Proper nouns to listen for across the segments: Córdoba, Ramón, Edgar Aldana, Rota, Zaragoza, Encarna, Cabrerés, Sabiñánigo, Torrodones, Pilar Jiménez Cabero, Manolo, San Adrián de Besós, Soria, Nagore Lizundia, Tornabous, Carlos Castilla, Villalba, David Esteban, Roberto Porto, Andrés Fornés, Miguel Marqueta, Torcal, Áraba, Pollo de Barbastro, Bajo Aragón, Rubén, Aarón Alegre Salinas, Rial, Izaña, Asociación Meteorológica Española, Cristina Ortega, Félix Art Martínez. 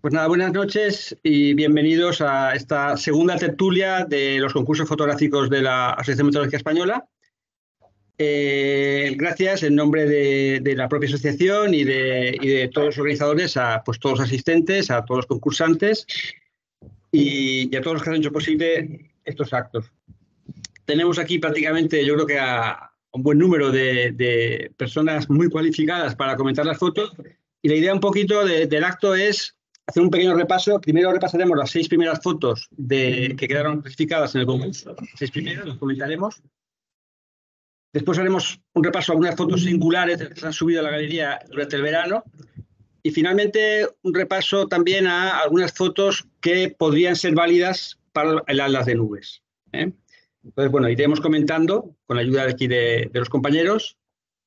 Pues nada, buenas noches y bienvenidos a esta segunda tertulia de los concursos fotográficos de la Asociación Meteorológica Española. Gracias en nombre de la propia asociación y de todos los organizadores, a pues, todos los asistentes, a todos los concursantes y a todos los que han hecho posible estos actos. Tenemos aquí prácticamente, yo creo que a un buen número de personas muy cualificadas para comentar las fotos, y la idea un poquito del acto es hacer un pequeño repaso. Primero repasaremos las 6 primeras fotos que quedaron clasificadas en el concurso. Las 6 primeras, las comentaremos. Después haremos un repaso a algunas fotos singulares que se han subido a la galería durante el verano. Y finalmente un repaso también a algunas fotos que podrían ser válidas para el Atlas de Nubes. Entonces, bueno, iremos comentando con la ayuda de aquí de los compañeros.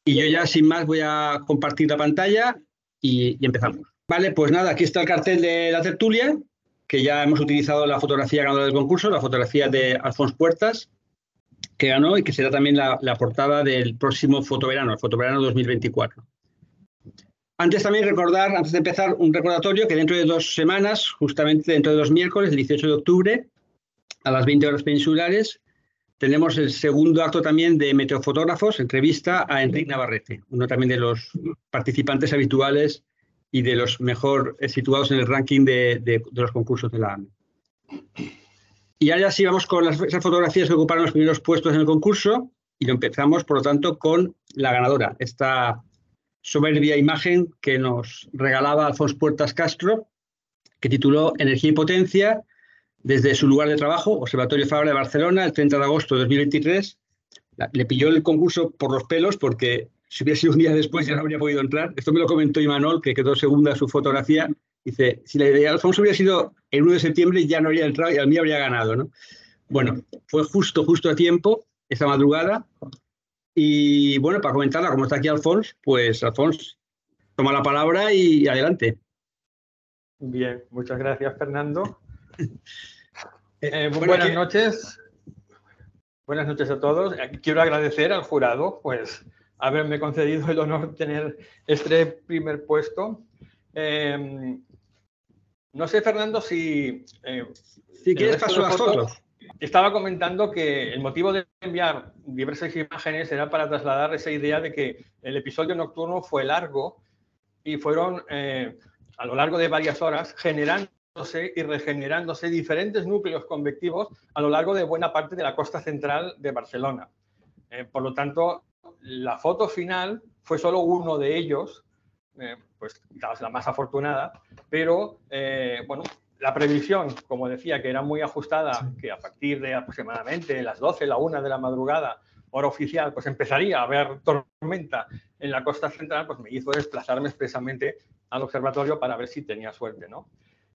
Y yo ya, sin más, voy a compartir la pantalla y empezamos. Vale, pues nada, aquí está el cartel de la tertulia, que ya hemos utilizado la fotografía ganadora del concurso, la fotografía de Alfons Puertas, que ganó y que será también la portada del próximo fotoverano, el fotoverano 2024. Antes también recordar, antes de empezar, un recordatorio que dentro de 2 semanas, justamente dentro de 2 miércoles, el 18 de octubre, a las 20 horas peninsulares, tenemos el segundo acto también de Meteofotógrafos, entrevista a Enrique Navarrete, uno también de los participantes habituales y de los mejor situados en el ranking de los concursos de la AME. Y ahora sí vamos con esas fotografías que ocuparon los primeros puestos en el concurso, y lo empezamos, por lo tanto, con la ganadora, esta soberbia imagen que nos regalaba Alfons Puertas Castro, que tituló Energía y Potencia, desde su lugar de trabajo, Observatorio Fabra de Barcelona, el 30 de agosto de 2023. Le pilló el concurso por los pelos porque si hubiera sido un día después ya no habría podido entrar. Esto me lo comentó Imanol, que quedó segunda su fotografía. Dice, si la idea de Alfonso hubiera sido el 1 de septiembre ya no habría entrado y al mío habría ganado, ¿no? Bueno, fue justo a tiempo esa madrugada. Y bueno, para comentarla, como está aquí Alfonso, pues Alfonso, toma la palabra y adelante. Bien, muchas gracias, Fernando. Buenas noches. Buenas noches a todos. Quiero agradecer al jurado, pues, haberme concedido el honor de tener este primer puesto. No sé, Fernando, si quieres paso las fotos. Estaba comentando que el motivo de enviar diversas imágenes era para trasladar esa idea de que el episodio nocturno fue largo y fueron, a lo largo de varias horas, generándose y regenerándose diferentes núcleos convectivos a lo largo de buena parte de la costa central de Barcelona. Por lo tanto, la foto final fue solo uno de ellos, pues quizás la más afortunada, pero bueno, la previsión, como decía, que era muy ajustada, que a partir de aproximadamente las 12, la 1 de la madrugada, hora oficial, pues empezaría a haber tormenta en la costa central, pues me hizo desplazarme expresamente al observatorio para ver si tenía suerte, ¿no?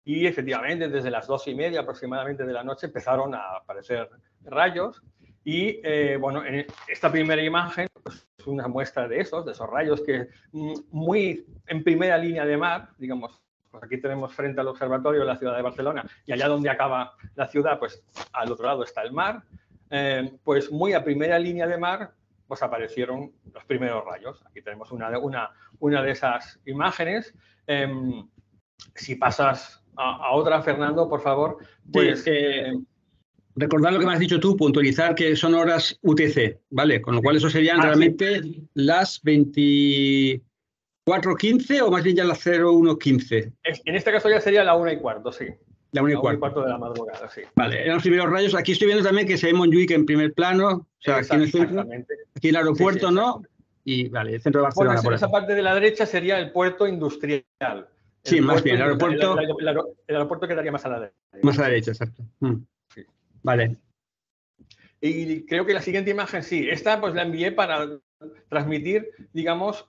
Y efectivamente, desde las 2:30 aproximadamente de la noche empezaron a aparecer rayos. Y bueno, en esta primera imagen pues, es una muestra de esos rayos que muy en primera línea de mar, digamos, pues aquí tenemos frente al observatorio la ciudad de Barcelona y allá donde acaba la ciudad, pues al otro lado está el mar, pues muy a primera línea de mar pues aparecieron los primeros rayos. Aquí tenemos una de esas imágenes. Si pasas a otra, Fernando, por favor, pues... Sí, recordar lo que me has dicho tú, puntualizar que son horas UTC, ¿vale? Con lo cual eso serían realmente las 24:15 o más bien ya las 01:15. En este caso ya sería la 1:15, sí. La 1:15 de la madrugada, sí. Vale, eran los primeros rayos. Aquí estoy viendo también que se ve Montjuic en primer plano, o sea, aquí en el centro, aquí el aeropuerto, sí, ¿no? Y vale, el centro de Barcelona. Bueno, por esa parte de la derecha sería el puerto industrial. Sí, más bien, el aeropuerto. El aeropuerto quedaría más a la derecha. Más a la derecha, exacto. Vale. Y creo que la siguiente imagen, sí, esta pues la envié para transmitir, digamos,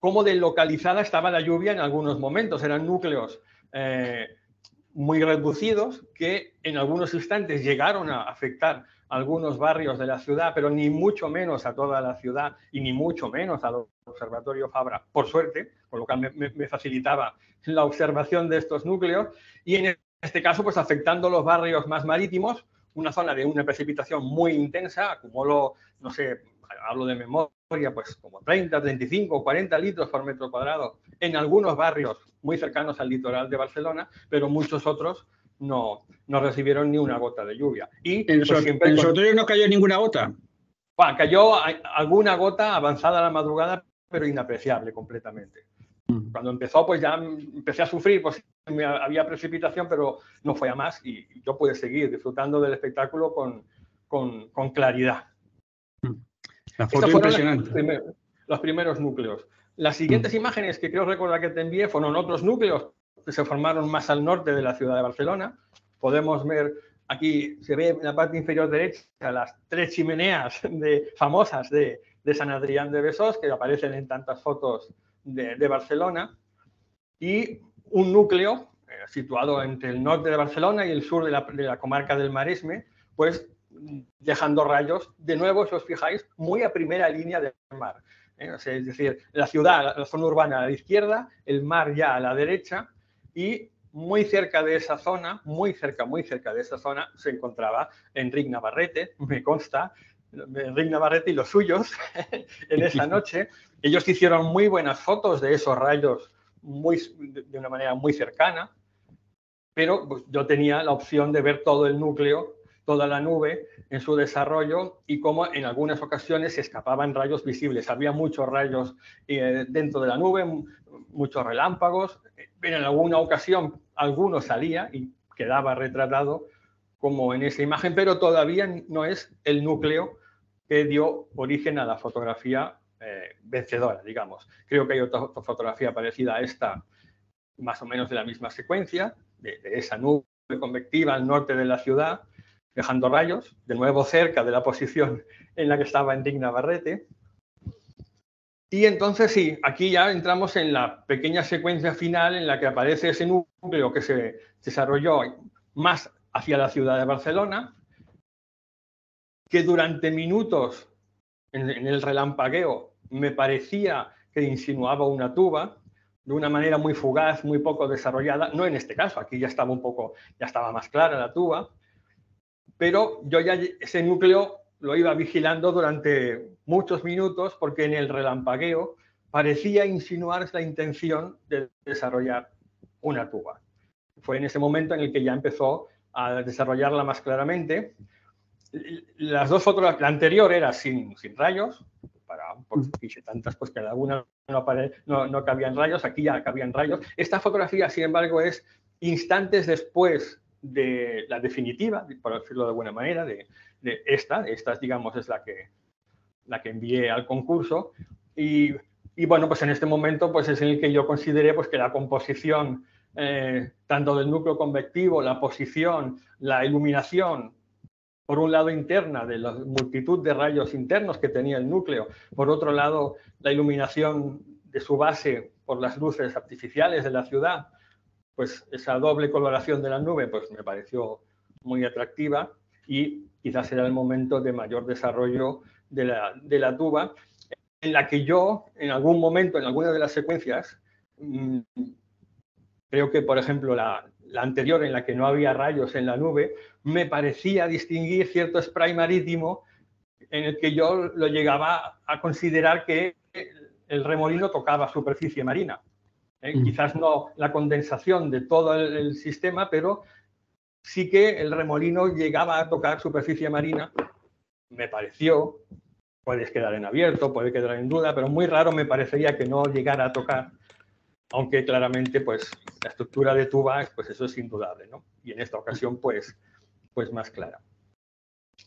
cómo deslocalizada estaba la lluvia en algunos momentos. Eran núcleos muy reducidos que en algunos instantes llegaron a afectar a algunos barrios de la ciudad, pero ni mucho menos a toda la ciudad y ni mucho menos al Observatorio Fabra, por suerte, con lo cual me facilitaba la observación de estos núcleos. Y en este caso, pues afectando los barrios más marítimos, una zona de una precipitación muy intensa, acumuló, no sé, hablo de memoria, pues como 30, 35, 40 litros por metro cuadrado en algunos barrios muy cercanos al litoral de Barcelona, pero muchos otros no recibieron ni una gota de lluvia. Y en Sotorio no cayó ninguna gota. Bueno, cayó alguna gota avanzada a la madrugada, pero inapreciable completamente. Cuando empezó, pues ya empecé a sufrir, pues había precipitación, pero no fue a más y yo pude seguir disfrutando del espectáculo con claridad. La foto impresionante. Los primeros núcleos. Las siguientes imágenes que creo recordar que te envié fueron otros núcleos que se formaron más al norte de la ciudad de Barcelona. Podemos ver aquí, se ve en la parte inferior derecha las tres chimeneas famosas de San Adrián de Besós, que aparecen en tantas fotos de Barcelona, y un núcleo situado entre el norte de Barcelona y el sur de la comarca del Maresme, pues dejando rayos, de nuevo, si os fijáis, muy a primera línea del mar. O sea, es decir, la ciudad, la zona urbana a la izquierda, el mar ya a la derecha, y muy cerca de esa zona, muy cerca de esa zona, se encontraba Enrique Navarrete, me consta, Enrique Navarrete y los suyos en esa noche. Ellos hicieron muy buenas fotos de esos rayos de una manera muy cercana, pero pues, yo tenía la opción de ver todo el núcleo, toda la nube en su desarrollo y cómo en algunas ocasiones se escapaban rayos visibles. Había muchos rayos dentro de la nube, muchos relámpagos, pero en alguna ocasión alguno salía y quedaba retratado como en esa imagen, pero todavía no es el núcleo que dio origen a la fotografía vencedora, digamos. Creo que hay otra fotografía parecida a esta, más o menos de la misma secuencia, de esa nube convectiva al norte de la ciudad, dejando rayos, de nuevo cerca de la posición en la que estaba Enrique Navarrete. Y entonces sí, aquí ya entramos en la pequeña secuencia final en la que aparece ese núcleo que se desarrolló más hacia la ciudad de Barcelona, que durante minutos en el relampagueo me parecía que insinuaba una tuba, de una manera muy fugaz, muy poco desarrollada, no en este caso, aquí ya estaba más clara la tuba, pero yo ya ese núcleo lo iba vigilando durante muchos minutos porque en el relampagueo parecía insinuar la intención de desarrollar una tuba. Fue en ese momento en el que ya empezó a desarrollarla más claramente. Las dos fotografías, la anterior era sin rayos, para hice tantas, pues cada una no cabían rayos, aquí ya cabían rayos. Esta fotografía, sin embargo, es instantes después de la definitiva, por decirlo de alguna manera, de esta, digamos, es la que envié al concurso. Y bueno, pues en este momento pues es en el que yo consideré pues, que la composición, tanto del núcleo convectivo, la posición, la iluminación, por un lado interna, de la multitud de rayos internos que tenía el núcleo, por otro lado, la iluminación de su base por las luces artificiales de la ciudad, pues esa doble coloración de la nube pues me pareció muy atractiva y quizás era el momento de mayor desarrollo de la tuba, en la que yo, en algún momento, en alguna de las secuencias, creo que, por ejemplo, la anterior, en la que no había rayos en la nube, me parecía distinguir cierto spray marítimo en el que yo lo llegaba a considerar que el remolino tocaba superficie marina. Quizás no la condensación de todo el sistema, pero sí que el remolino llegaba a tocar superficie marina, me pareció, puedes quedar en abierto, puede quedar en duda, pero muy raro me parecería que no llegara a tocar, aunque claramente pues la estructura de tuba, pues eso es indudable, ¿no? Y en esta ocasión pues más clara.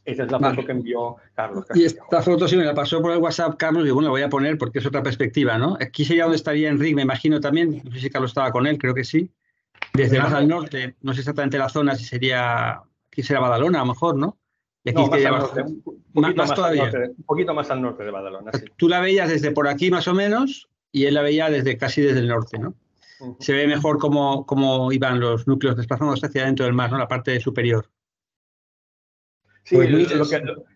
Esa es la foto que envió Carlos Castilla. Y esta foto sí me la pasó por el WhatsApp Carlos, y bueno, la voy a poner porque es otra perspectiva, ¿no? Aquí sería donde estaría Enrique, me imagino también, no sé si Carlos estaba con él, creo que sí. Desde más al norte, no sé exactamente la zona, si sería, aquí será Badalona a lo mejor, ¿no? Y aquí no, más todavía. Norte, un poquito más al norte de Badalona, sí. Tú la veías desde por aquí más o menos y él la veía casi desde el norte, ¿no? Se ve mejor cómo iban los núcleos desplazándose hacia dentro del mar, ¿no? La parte superior. Sí, pues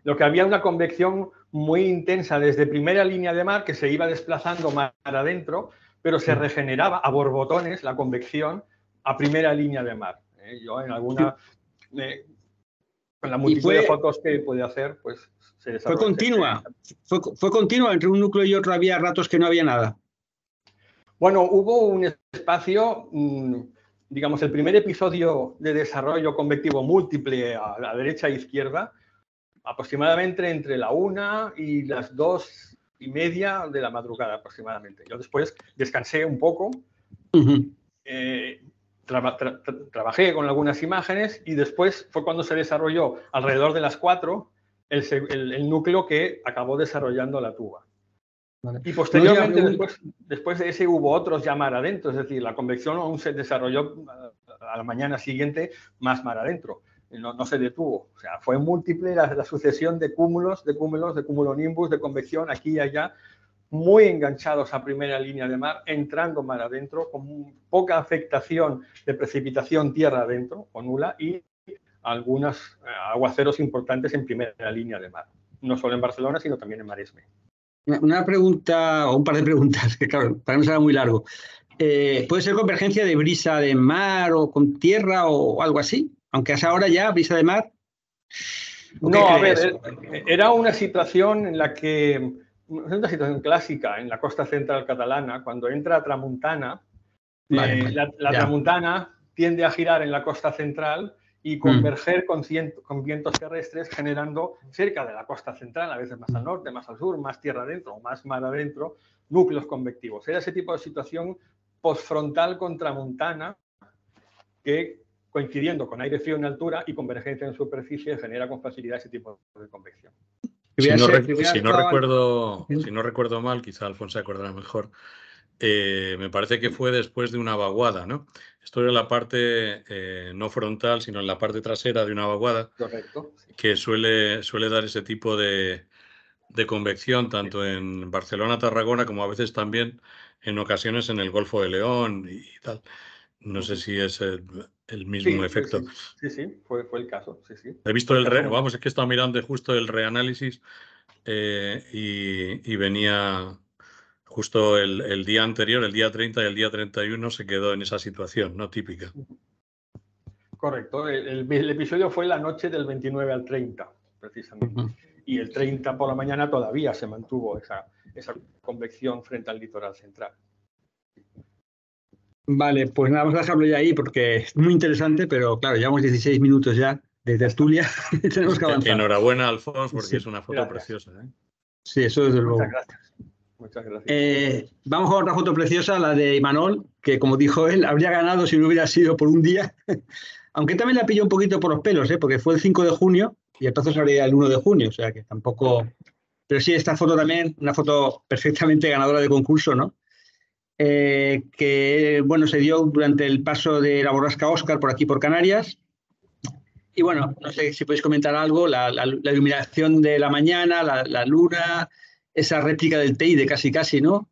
lo que había una convección muy intensa desde primera línea de mar que se iba desplazando mar adentro, pero se regeneraba a borbotones la convección a primera línea de mar. Yo en alguna Con la multitud de fotos que podía hacer, pues se desarrolló. Fue continua, fue continua, entre un núcleo y otro había ratos que no había nada. Bueno, hubo un espacio, digamos, el primer episodio de desarrollo convectivo múltiple a la derecha e izquierda, aproximadamente entre la 1 y las 2:30 de la madrugada aproximadamente. Yo después descansé un poco, trabajé con algunas imágenes y después fue cuando se desarrolló alrededor de las 4 el núcleo que acabó desarrollando la tuba. Vale. Y posteriormente, no, después de ese hubo otros ya mar adentro, es decir, la convección aún se desarrolló a la mañana siguiente más mar adentro. No se detuvo, o sea, fue múltiple la sucesión de cúmulos, de cumulonimbus, de convección aquí y allá, muy enganchados a primera línea de mar, entrando mar adentro, con poca afectación de precipitación tierra adentro, o nula, y algunos aguaceros importantes en primera línea de mar, no solo en Barcelona, sino también en Maresme. Una pregunta, o un par de preguntas, que claro, para no será muy largo. ¿Puede ser convergencia de brisa de mar o con tierra o algo así? Aunque hasta ahora ya, brisa de mar. No, a ver, era una situación en la que, es una situación clásica en la costa central catalana, cuando entra tramuntana, vale, la tramuntana tiende a girar en la costa central y converger con vientos terrestres, generando cerca de la costa central, a veces más al norte, más al sur, más tierra adentro o más mar adentro, núcleos convectivos. Era ese tipo de situación posfrontal con tramuntana que, coincidiendo con aire frío en altura y convergencia en superficie, genera con facilidad ese tipo de convección. Si no recuerdo mal, quizá Alfonso se acordará mejor, me parece que fue después de una vaguada, ¿no? Esto era la parte no frontal, sino en la parte trasera de una vaguada. Correcto, sí. Que suele dar ese tipo de convección, tanto en Barcelona, Tarragona, como a veces también en ocasiones en el Golfo de León y tal. No sé si es el mismo efecto. Sí, fue el caso. Sí. He visto el re, vamos, es que he estado mirando justo el reanálisis y venía justo el día anterior, el día 30 y el día 31 se quedó en esa situación, ¿no? Típica. Correcto. El episodio fue la noche del 29 al 30, precisamente. Y el 30 por la mañana todavía se mantuvo esa convección frente al litoral central. Vale, pues nada, vamos a dejarlo ya ahí porque es muy interesante, pero claro, llevamos 16 minutos ya de tertulia y tenemos que avanzar. Enhorabuena, Alfons, porque sí, es una foto preciosa, ¿eh? Sí, eso desde luego. Muchas gracias. Vamos a otra foto preciosa, la de Imanol, que como dijo él, habría ganado si no hubiera sido por un día. Aunque también la pilló un poquito por los pelos, ¿eh? Porque fue el 5 de junio y entonces habría el 1 de junio, o sea que tampoco... Pero sí, esta foto también, una foto perfectamente ganadora de concurso, ¿no? Que bueno, se dio durante el paso de la borrasca Óscar por aquí por Canarias y bueno, no sé si podéis comentar algo, la iluminación de la mañana, la luna, esa réplica del Teide casi, ¿no?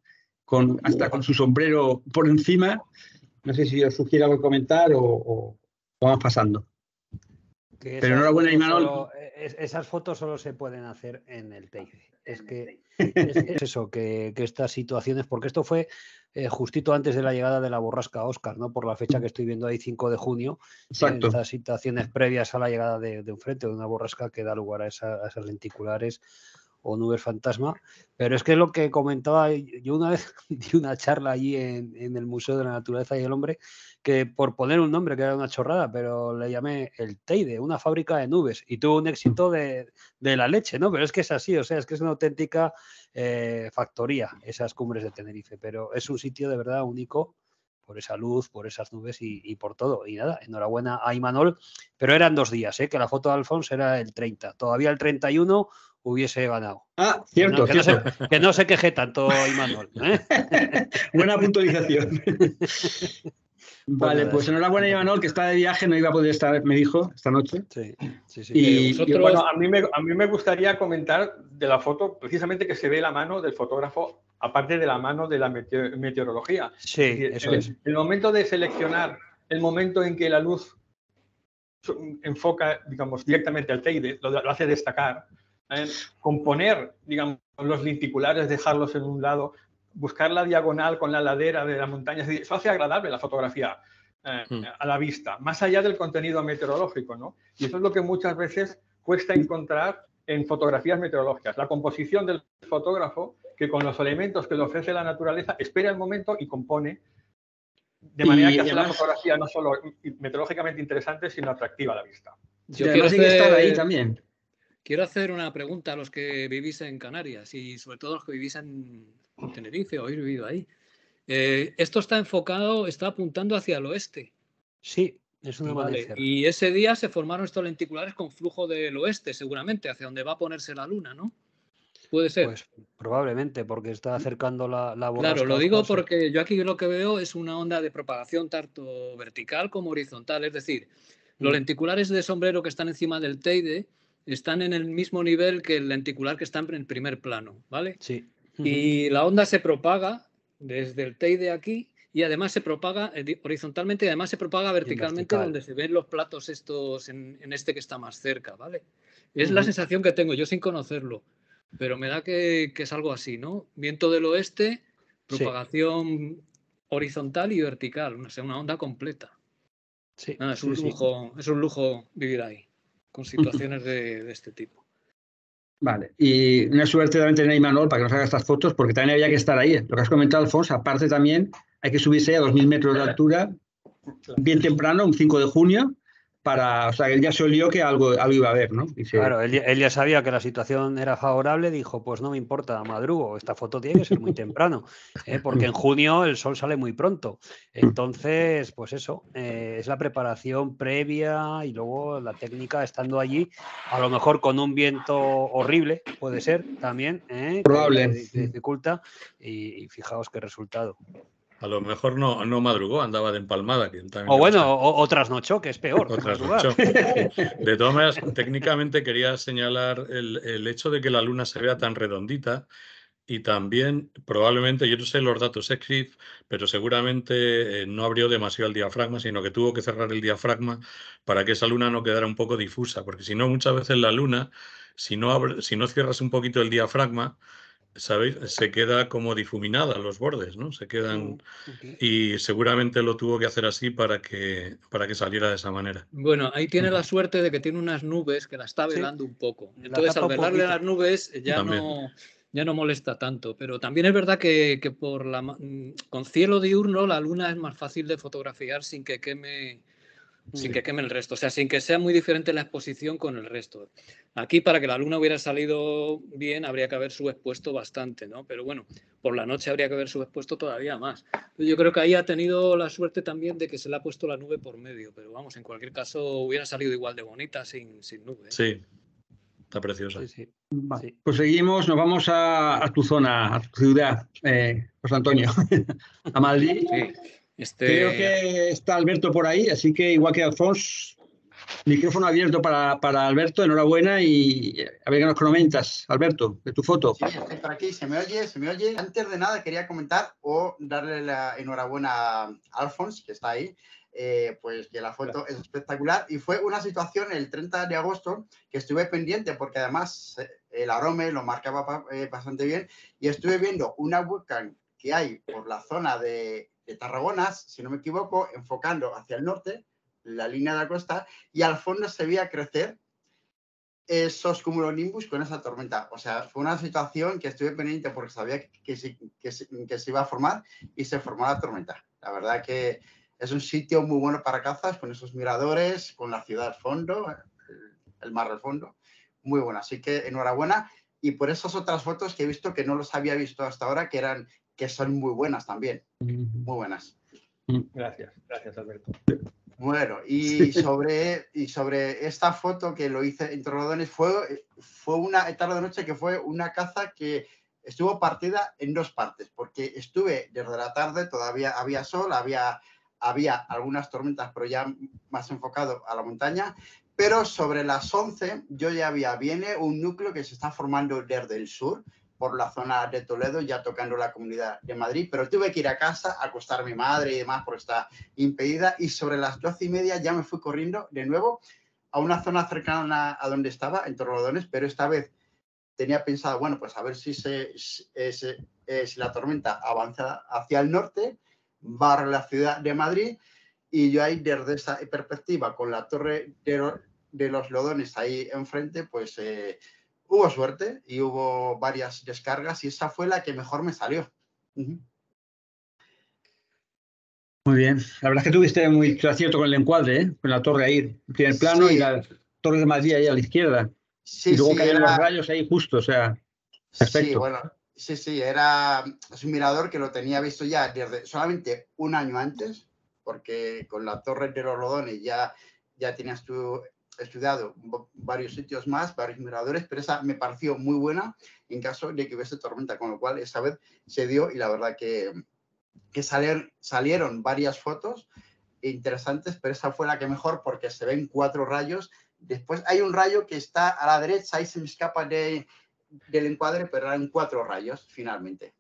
Hasta con su sombrero por encima, no sé si os sugiere algo comentar o vamos pasando. Pero enhorabuena, Imanol. Esas fotos solo se pueden hacer en el Teide. Es que es eso, que estas situaciones, porque esto fue justito antes de la llegada de la borrasca Óscar, ¿no? Por la fecha que estoy viendo ahí, 5 de junio. Exacto. Estas situaciones previas a la llegada de un frente, de una borrasca que da lugar a esas lenticulares o nubes fantasma. Pero es que lo que comentaba, yo una vez di una charla allí en el Museo de la Naturaleza y el Hombre, que por poner un nombre, que era una chorrada, pero le llamé el Teide, una fábrica de nubes, y tuvo un éxito de la leche, ¿no? Pero es que es así, o sea, es que es una auténtica factoría esas cumbres de Tenerife, pero es un sitio de verdad único por esa luz, por esas nubes y por todo. Y nada, enhorabuena a Imanol, pero eran 2 días, ¿eh? Que la foto de Alfonso era el 30, todavía el 31... hubiese ganado. Ah, cierto. No, que no se queje tanto, Imanol, ¿eh? Buena puntualización. Vale, pues enhorabuena, Imanol, que está de viaje, no iba a poder estar, me dijo, esta noche. Sí. Y bueno, a mí me gustaría comentar de la foto, precisamente que se ve la mano del fotógrafo, aparte de la mano de la meteorología. Sí, eso es. El momento de seleccionar, el momento en que la luz enfoca, digamos, directamente al Teide, lo hace destacar. Componer, digamos, los lenticulares, dejarlos en un lado, buscar la diagonal con la ladera de la montaña, eso hace agradable la fotografía. a la vista, más allá del contenido meteorológico, ¿no? Y eso es lo que muchas veces cuesta encontrar en fotografías meteorológicas, la composición del fotógrafo que con los elementos que le ofrece la naturaleza espera el momento y compone de manera que hace la fotografía no solo meteorológicamente interesante, sino atractiva a la vista. Yo quiero estar ahí también. Quiero hacer una pregunta a los que vivís en Canarias y sobre todo a los que vivís en Tenerife o habéis vivido ahí. Esto está enfocado, está apuntando hacia el oeste. Sí, es un amanecer. Y ese día se formaron estos lenticulares con flujo del oeste, seguramente, hacia donde va a ponerse la luna, ¿no? Puede ser. Pues probablemente, porque está acercando la borrasca. Claro, lo digo porque yo aquí lo que veo es una onda de propagación tanto vertical como horizontal. Es decir, los lenticulares de sombrero que están encima del Teide están en el mismo nivel que el lenticular que está en el primer plano, ¿vale? Sí. Y la onda se propaga desde el Teide aquí y además se propaga horizontalmente y además se propaga verticalmente donde se ven los platos estos en este que está más cerca, ¿vale? Es la sensación que tengo, yo sin conocerlo, pero me da que es algo así, ¿no? Viento del oeste, propagación horizontal y vertical, o sea, una onda completa. Sí. Ah, es un lujo vivir ahí, con situaciones de este tipo. Vale, y una suerte también tener a Imanol para que nos haga estas fotos, porque también había que estar ahí. Lo que has comentado, Alfons, aparte también hay que subirse a 2.000 metros de altura, bien temprano, un 5 de junio, para, o sea, él ya se olió que algo iba a haber, ¿no? Y claro, él ya sabía que la situación era favorable, dijo, pues no me importa, madrugo, esta foto tiene que ser muy temprano, porque en junio el sol sale muy pronto. Entonces, pues eso, es la preparación previa y luego la técnica estando allí, a lo mejor con un viento horrible, puede ser también, probable, que dificulta, y fijaos qué resultado. A lo mejor no madrugó, andaba de empalmada. Que o bueno, o trasnochó, que es peor. O trasnochó. De todas maneras, técnicamente quería señalar el hecho de que la luna se vea tan redondita y también probablemente, yo no sé los datos exactos, pero seguramente no abrió demasiado el diafragma, sino que tuvo que cerrar el diafragma para que esa luna no quedara un poco difusa, porque si no, muchas veces la luna, si no cierras un poquito el diafragma, ¿sabéis? Se queda como difuminada los bordes, ¿no? Se quedan. Y seguramente lo tuvo que hacer así para que saliera de esa manera. Bueno, ahí tiene la suerte de que tiene unas nubes que la está velando un poco. Entonces, al velarle las nubes ya no molesta tanto. Pero también es verdad que con cielo diurno la luna es más fácil de fotografiar sin que queme. Sin que queme el resto, o sea, sin que sea muy diferente la exposición con el resto. Aquí, para que la luna hubiera salido bien, habría que haber subexpuesto bastante, ¿no? Pero bueno, por la noche habría que haber subexpuesto todavía más. Yo creo que ahí ha tenido la suerte también de que se le ha puesto la nube por medio, pero vamos, en cualquier caso hubiera salido igual de bonita sin nube, ¿eh? Sí, está preciosa. Sí, sí. Vale. Pues seguimos, nos vamos a tu zona, a tu ciudad, José Antonio, a Madrid. Sí. Creo que está Alberto por ahí, así que igual que Alfons, micrófono abierto para Alberto, enhorabuena y a ver qué nos comentas, Alberto, de tu foto. Sí, estoy por aquí, se me oye. Antes de nada quería comentar o darle la enhorabuena a Alfons, que está ahí, pues que la foto es espectacular y fue una situación el 30 de agosto que estuve pendiente porque además el arome lo marcaba bastante bien y estuve viendo una webcam que hay por la zona de Tarragona, si no me equivoco, enfocando hacia el norte, la línea de la costa, y al fondo se veía crecer esos cumulonimbus con esa tormenta. O sea, fue una situación que estuve pendiente porque sabía que se iba a formar y se formó la tormenta. La verdad que es un sitio muy bueno para cazas, con esos miradores, con la ciudad al fondo, el mar al fondo. Muy bueno, así que enhorabuena. Y por esas otras fotos que he visto que no los había visto hasta ahora, que son muy buenas también, muy buenas. Gracias Alberto. Bueno, y sobre esta foto que lo hice en Torrodones, fue una tarde de noche que fue una caza que estuvo partida en dos partes, porque estuve desde la tarde, todavía había sol, había algunas tormentas, pero ya más enfocado a la montaña, pero sobre las 11 yo ya viene un núcleo que se está formando desde el sur, por la zona de Toledo, ya tocando la Comunidad de Madrid, pero tuve que ir a casa a acostar a mi madre y demás porque está impedida y sobre las 12:30 ya me fui corriendo de nuevo a una zona cercana a donde estaba, en Torrodones, pero esta vez tenía pensado, bueno, pues a ver si la tormenta avanza hacia el norte, barra la ciudad de Madrid Y yo ahí, desde esa perspectiva, con la torre de los Lodones ahí enfrente, pues hubo suerte y hubo varias descargas y esa fue la que mejor me salió. Muy bien. La verdad es que tuviste muy acierto con el encuadre, ¿eh? Con la torre ahí, en primer plano, sí. Y la torre de Madrid ahí a la izquierda. Sí, y luego sí, caían los rayos ahí justo, o sea, perfecto. Sí, bueno, sí, sí, era un mirador que lo tenía visto ya desde solamente un año antes, porque con la torre de los Lodones ya tenías tú estudiado varios sitios más, varios miradores, pero esa me pareció muy buena en caso de que hubiese tormenta, con lo cual esa vez se dio y la verdad que salieron varias fotos interesantes, pero esa fue la que mejor porque se ven 4 rayos. Después hay un rayo que está a la derecha, ahí se me escapa del encuadre, pero eran 4 rayos finalmente.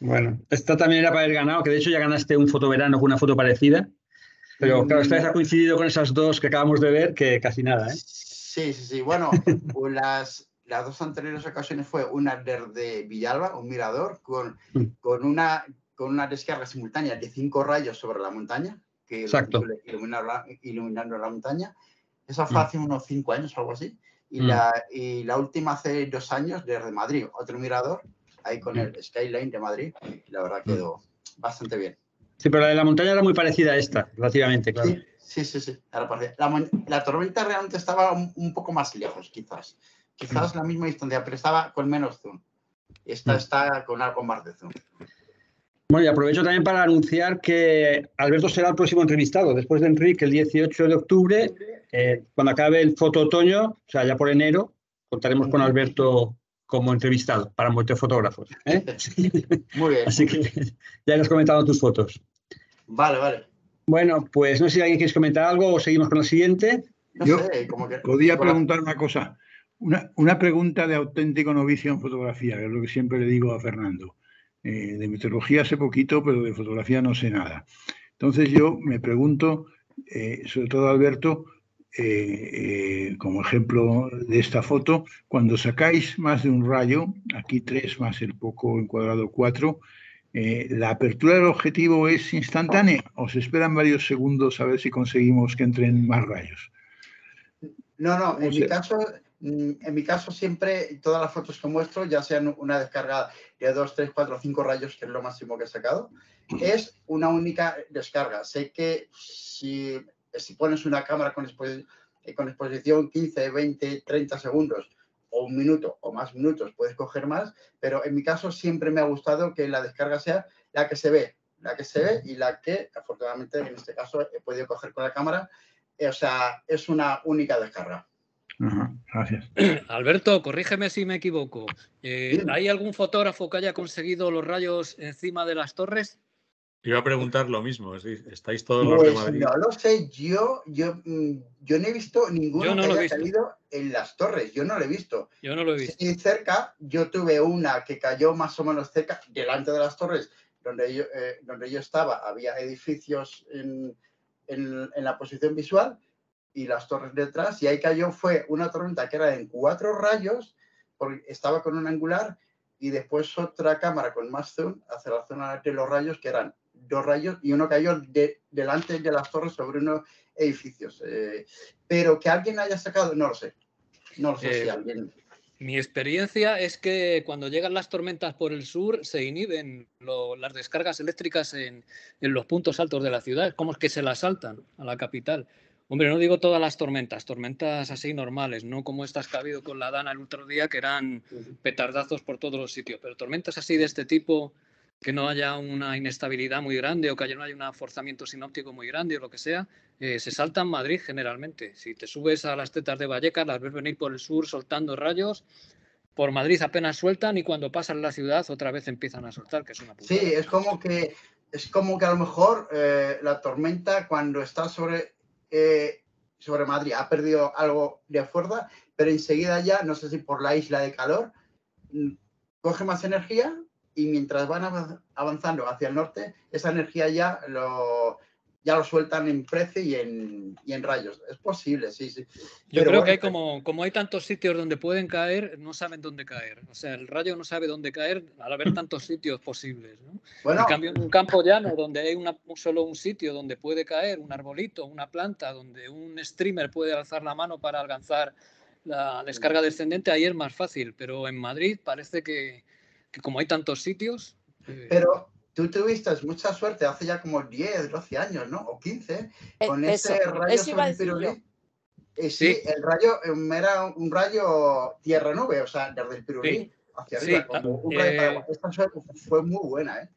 Bueno, esta también era para haber ganado, que de hecho ya ganaste un fotoverano con una foto parecida. Pero claro, esta vez ha coincidido con esas dos que acabamos de ver, que casi nada, ¿eh? Sí, sí, sí. Bueno, las dos anteriores ocasiones fue una de Villalba, un mirador, con una descarga simultánea de 5 rayos sobre la montaña, que iluminaron la montaña. Esa fue hace unos 5 años o algo así. Y, la última hace 2 años desde Madrid, otro mirador, ahí con el skyline de Madrid. Y la verdad quedó bastante bien. Sí, pero la de la montaña era muy parecida a esta, relativamente, claro. Sí, sí, sí. La tormenta realmente estaba un poco más lejos, quizás. Quizás la misma distancia, pero estaba con menos zoom. Esta está con algo más de zoom. Bueno, y aprovecho también para anunciar que Alberto será el próximo entrevistado, después de Enrique, el 18 de octubre, cuando acabe el foto otoño, o sea, ya por enero, contaremos con Alberto como entrevistado para muchos fotógrafos, ¿eh? Muy bien. Así que ya nos has comentado tus fotos. Vale, vale. Bueno, pues no sé si alguien quiere comentar algo o seguimos con lo siguiente. No yo sé, como que podía preguntar una cosa. Una pregunta de auténtico novicio en fotografía, que es lo que siempre le digo a Fernando. De meteorología sé poquito, pero de fotografía no sé nada. Entonces yo me pregunto, sobre todo Alberto, como ejemplo de esta foto, cuando sacáis más de un rayo, aquí 3 más el poco encuadrado 4, ¿la apertura del objetivo es instantánea o se esperan varios segundos a ver si conseguimos que entren más rayos? No, no, en mi caso siempre todas las fotos que muestro, ya sean una descarga de 2, 3, 4, 5 rayos, que es lo máximo que he sacado, es una única descarga. Sé que si pones una cámara con exposición 15, 20, 30 segundos o un minuto o más minutos, puedes coger más, pero en mi caso siempre me ha gustado que la descarga sea la que se ve y la que afortunadamente en este caso he podido coger con la cámara. O sea, es una única descarga. Ajá, gracias. Alberto, corrígeme si me equivoco. ¿Hay algún fotógrafo que haya conseguido los rayos encima de las torres? Iba a preguntar lo mismo, ¿estáis todos los de Madrid? No lo sé, yo no he visto ninguno que haya caído en las torres, yo no lo he visto. Yo no lo he visto. Sí, cerca, yo tuve una que cayó más o menos cerca, delante de las torres, donde yo estaba, había edificios en la posición visual y las torres detrás, y ahí cayó, fue una tormenta que era en 4 rayos, porque estaba con un angular, y después otra cámara con más zoom hacia la zona de los rayos, que eran 2 rayos, y uno cayó delante de las torres sobre unos edificios. Pero que alguien haya sacado, no lo sé. No lo sé si alguien. Mi experiencia es que cuando llegan las tormentas por el sur se inhiben las descargas eléctricas en los puntos altos de la ciudad. Como es que se las saltan a la capital. Hombre, no digo todas las tormentas así normales, no como estas que ha habido con la Dana el otro día, que eran petardazos por todos los sitios, pero tormentas así de este tipo, que no haya una inestabilidad muy grande o que no haya un forzamiento sinóptico muy grande o lo que sea, se saltan Madrid generalmente. Si te subes a las tetas de Vallecas, las ves venir por el sur soltando rayos, por Madrid apenas sueltan y cuando pasan la ciudad otra vez empiezan a soltar, que es una putada. Sí, es como que a lo mejor la tormenta cuando está sobre Madrid ha perdido algo de fuerza, pero enseguida ya, no sé si por la isla de calor, coge más energía y mientras van avanzando hacia el norte, esa energía ya ya lo sueltan en precio y en rayos. Es posible, sí, sí. Yo creo que hay como hay tantos sitios donde pueden caer, no saben dónde caer. O sea, el rayo no sabe dónde caer al haber tantos sitios posibles, ¿no? Bueno, en cambio, en un campo llano donde hay solo un sitio donde puede caer, un arbolito, una planta, donde un streamer puede alzar la mano para alcanzar la descarga descendente, ahí es más fácil. Pero en Madrid parece que como hay tantos sitios... Pero... Tú tuviste mucha suerte hace ya como 10, 12 años, ¿no? O 15, con ese rayo sobre Pirulí. Sí, el rayo era un rayo tierra-nube, o sea, desde el Pirulí hacia arriba. Como un rayo para... Esta suerte fue muy buena, ¿eh?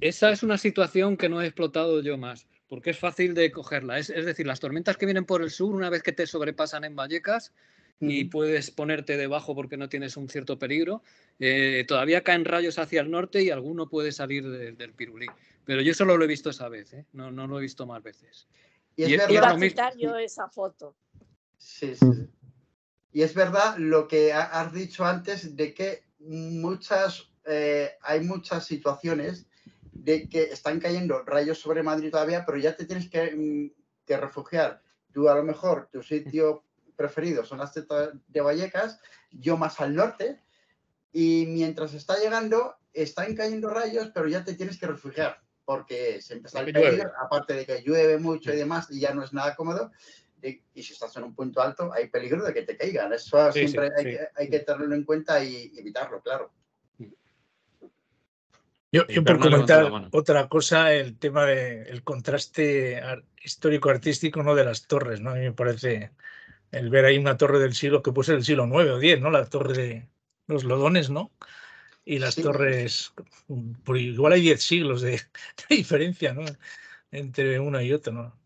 Esa es una situación que no he explotado yo más, porque es fácil de cogerla. Es decir, las tormentas que vienen por el sur, una vez que te sobrepasan en Vallecas... y puedes ponerte debajo porque no tienes un cierto peligro, todavía caen rayos hacia el norte y alguno puede salir del Pirulí. Pero yo solo lo he visto esa vez, ¿eh? No lo he visto más veces. Iba a quitar yo esa foto. Sí, sí. Y es verdad lo que has dicho antes de que hay muchas situaciones de que están cayendo rayos sobre Madrid todavía, pero ya te tienes que refugiar. Tú a lo mejor, tu sitio... preferidos son las tetas de Vallecas, yo más al norte, y mientras está llegando, están cayendo rayos, pero ya te tienes que refugiar, porque se empieza el peligro, aparte de que llueve mucho y demás, y ya no es nada cómodo, y si estás en un punto alto, hay peligro de que te caigan, eso siempre hay que tenerlo en cuenta y evitarlo, claro. Yo por comentar otra cosa, el tema del contraste histórico-artístico, ¿no?, de las torres, ¿no? A mí me parece... El ver ahí una torre del siglo, que puede ser del siglo IX o X, ¿no? La torre de los Lodones, ¿no? Y las torres, por igual hay 10 siglos de diferencia, ¿no? Entre una y otra, ¿no?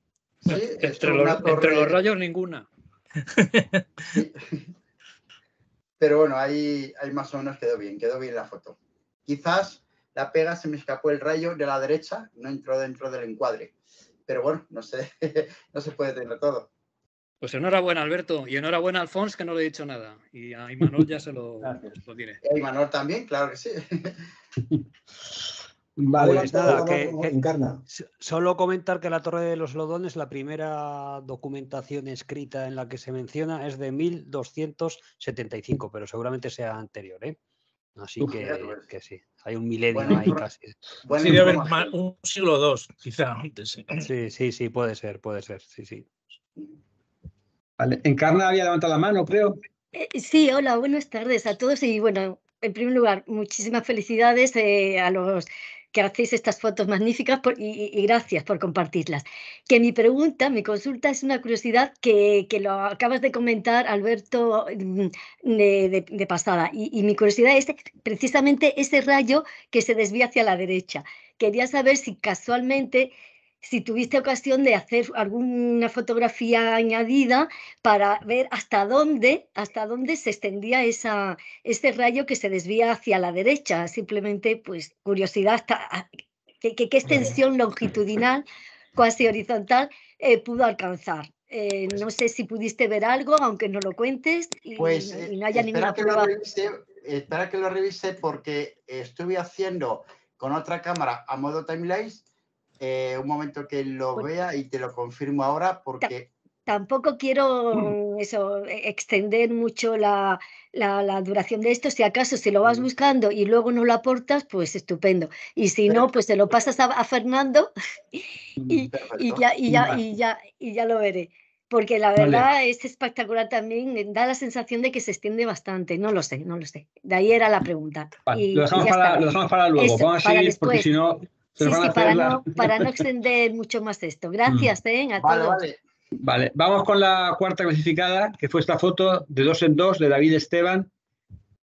Sí, entre los rayos ninguna. Pero bueno, ahí más o menos quedó bien la foto. Quizás la pega, se me escapó el rayo de la derecha, no entró dentro del encuadre. Pero bueno, no sé, no se puede tener todo. Pues enhorabuena, Alberto, y enhorabuena a Alfons, que no le he dicho nada. Y a Imanol ya se lo diré. A Imanol también, claro que sí. Vale, pues nada, que Encarna. Solo comentar que la Torre de los Lodones, la primera documentación escrita en la que se menciona, es de 1275, pero seguramente sea anterior, ¿eh? Así que sí, hay un milenio ahí casi. Sí, debe haber un siglo II, quizá antes. Sí, puede ser, sí. Vale. Encarna había levantado la mano, creo. Sí, hola, buenas tardes a todos y bueno, en primer lugar, muchísimas felicidades a los que hacéis estas fotos magníficas y gracias por compartirlas. Que mi consulta es una curiosidad que lo acabas de comentar, Alberto, de pasada. Y mi curiosidad es precisamente ese rayo que se desvía hacia la derecha. Quería saber si casualmente... si tuviste ocasión de hacer alguna fotografía añadida para ver hasta dónde se extendía ese rayo que se desvía hacia la derecha. Simplemente, pues, curiosidad, qué extensión longitudinal, casi horizontal, pudo alcanzar. No sé si pudiste ver algo, aunque no lo cuentes, y no haya ninguna prueba. Espera que lo revise, porque estuve haciendo con otra cámara a modo timelapse. Un momento que lo vea y te lo confirmo ahora, porque... Tampoco quiero extender mucho la duración de esto. Si acaso, si lo vas buscando y luego no lo aportas, pues estupendo. Y si perfecto. No, pues te lo pasas a Fernando y ya lo veré. Porque la verdad es espectacular también. Da la sensación de que se extiende bastante. No lo sé. De ahí era la pregunta. Vale, y lo dejamos para luego. Eso, vamos a seguir porque si no... Sí, para no extender mucho más esto. Gracias, a todos. Vale, vamos con la cuarta clasificada, que fue esta foto de 2 en 2 de David Esteban,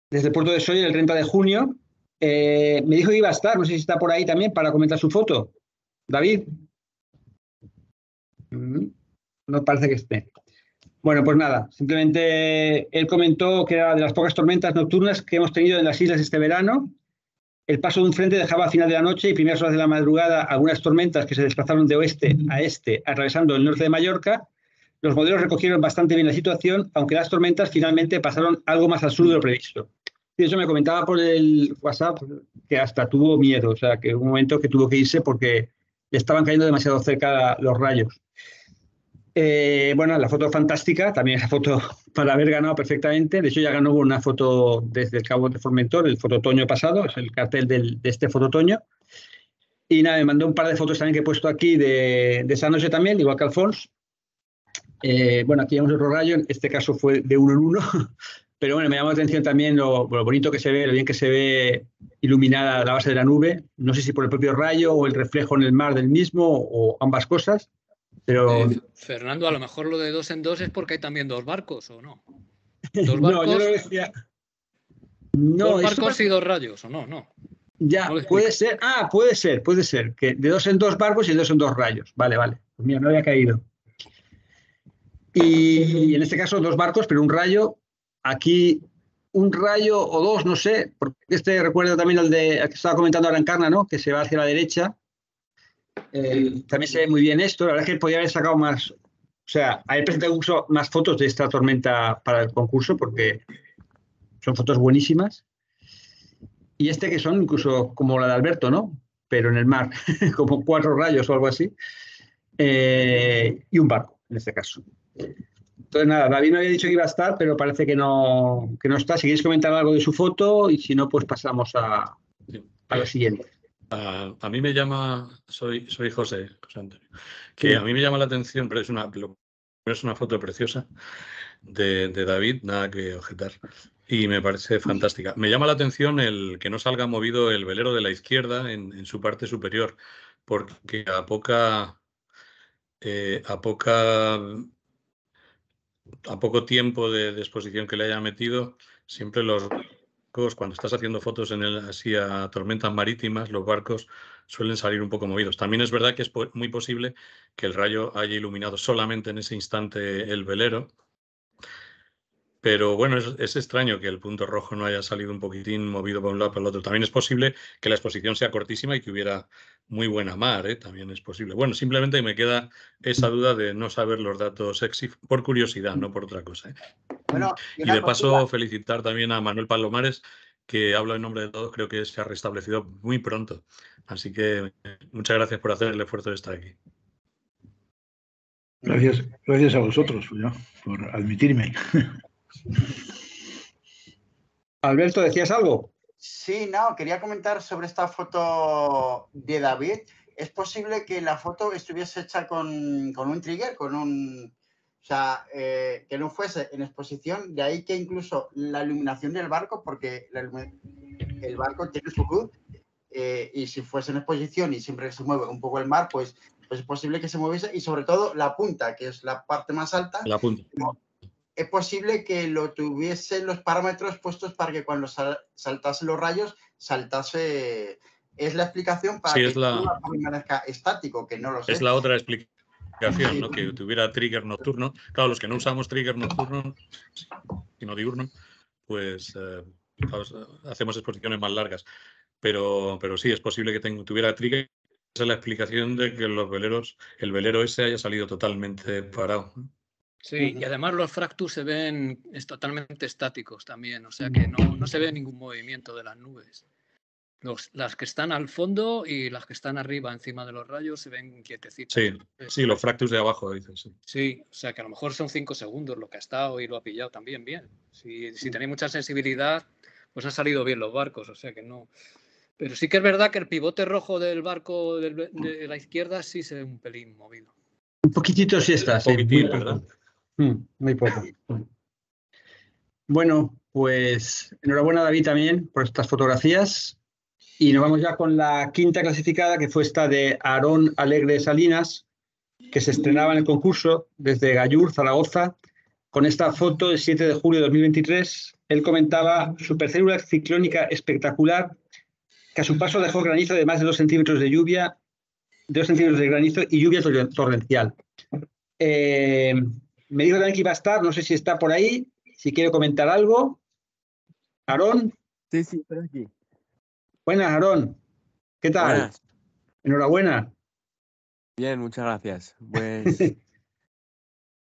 desde Puerto de Soller el 30 de junio. Me dijo que iba a estar, no sé si está por ahí también para comentar su foto. David. No parece que esté. Bueno, pues nada, simplemente él comentó que era de las pocas tormentas nocturnas que hemos tenido en las islas este verano. El paso de un frente dejaba a final de la noche y primeras horas de la madrugada algunas tormentas que se desplazaron de oeste a este, atravesando el norte de Mallorca. Los modelos recogieron bastante bien la situación, aunque las tormentas finalmente pasaron algo más al sur de lo previsto. De hecho, me comentaba por el WhatsApp que hasta tuvo miedo, o sea, que hubo un momento que tuvo que irse porque estaban cayendo demasiado cerca los rayos. Bueno, la foto fantástica, también esa foto para haber ganado perfectamente. De hecho, ya ganó una foto desde el Cabo de Formentor, el fototoño pasado, es el cartel de este fototoño. Y nada, me mandó un par de fotos también que he puesto aquí de esa noche también, igual que Alfons. Bueno, aquí vemos otro rayo, en este caso fue de 1 en 1, pero bueno, me llamó la atención también lo bonito que se ve, lo bien que se ve iluminada la base de la nube. No sé si por el propio rayo o el reflejo en el mar del mismo o ambas cosas, pero... Fernando, a lo mejor lo de 2 en 2 es porque hay también 2 barcos, ¿o no? 2 barcos, no, yo lo decía... No, 2 barcos y 2 rayos, ¿o no? No. Ya, no puede ser. Ah, puede ser, que de 2 en 2 barcos y de 2 en 2 rayos. Vale, vale. Pues mira, no había caído. Y en este caso 2 barcos, pero 1 rayo. Aquí 1 rayo o 2, no sé, porque este recuerda también al que estaba comentando ahora Encarna, ¿no? Que se va hacia la derecha. También se ve muy bien esto. La verdad es que podría haber sacado más, o sea, haber presentado más fotos de esta tormenta para el concurso, porque son fotos buenísimas. Y este que son incluso como la de Alberto, ¿no? Pero en el mar, como 4 rayos o algo así. Y 1 barco, en este caso. Entonces, nada, David me había dicho que iba a estar, pero parece que no está. Si queréis comentar algo de su foto y si no, pues pasamos a lo siguiente. A mí me llama, soy José Antonio, que sí. A mí me llama la atención, pero es una foto preciosa de David, nada que objetar. Y me parece fantástica. Me llama la atención el que no salga movido el velero de la izquierda en su parte superior, porque a poco tiempo de exposición que le haya metido, siempre los barcos, cuando estás haciendo fotos así a tormentas marítimas, los barcos suelen salir un poco movidos. También es verdad que es muy posible que el rayo haya iluminado solamente en ese instante el velero. Pero bueno, es extraño que el punto rojo no haya salido un poquitín movido para un lado para el otro. También es posible que la exposición sea cortísima y que hubiera muy buena mar, ¿eh? También es posible. Bueno, simplemente me queda esa duda de no saber los datos sexy por curiosidad, no por otra cosa, ¿eh? Bueno, y de paso felicitar también a Manuel Palomares, que habla en nombre de todos, creo que se ha restablecido muy pronto. Así que muchas gracias por hacer el esfuerzo de estar aquí. Gracias a vosotros, ¿no? Por admitirme. Alberto, ¿decías algo? Sí, no, quería comentar sobre esta foto de David. Es posible que la foto estuviese hecha con un trigger, que no fuese en exposición, de ahí que incluso la iluminación del barco, porque el barco tiene su luz, y si fuese en exposición y siempre se mueve un poco el mar, pues es posible que se moviese, y sobre todo la punta, que es la parte más alta. La punta. Es posible que lo tuviesen los parámetros puestos para que cuando saltasen los rayos, saltase... Es la explicación para que permanezca estático, que no lo sé. Es la otra explicación, ¿no? Que tuviera trigger nocturno. Claro, los que no usamos trigger nocturno, sino diurno, pues hacemos exposiciones más largas. Pero sí, es posible que tuviera trigger. Esa es la explicación de que el velero ese haya salido totalmente parado. Sí, y además los fractus se ven totalmente estáticos también, o sea que no se ve ningún movimiento de las nubes. Las que están al fondo y las que están arriba, encima de los rayos, se ven quietecitas. Sí, los fractus de abajo, dices. Sí, o sea que a lo mejor son 5 segundos lo que ha estado y lo ha pillado también bien. Si tenéis mucha sensibilidad, pues han salido bien los barcos, o sea que no... Pero sí que es verdad que el pivote rojo del barco de la izquierda sí se ve un pelín movido. Un poquitito sí está, sí. Un poquitito, ¿verdad? Muy poco. Bueno, pues enhorabuena David también por estas fotografías y nos vamos ya con la 5ª clasificada, que fue esta de Aarón Alegre Salinas, que se estrenaba en el concurso desde Gallur, Zaragoza, con esta foto del 7 de julio de 2023. Él comentaba: supercélula ciclónica espectacular que a su paso dejó granizo de más de 2 centímetros de lluvia, 2 centímetros de granizo y lluvia torrencial. Me dijo también que iba a estar, no sé si está por ahí, si quiere comentar algo. ¿Aarón? Sí, por aquí. Buenas, Aarón. ¿Qué tal? Buenas. Enhorabuena. Bien, muchas gracias. Pues...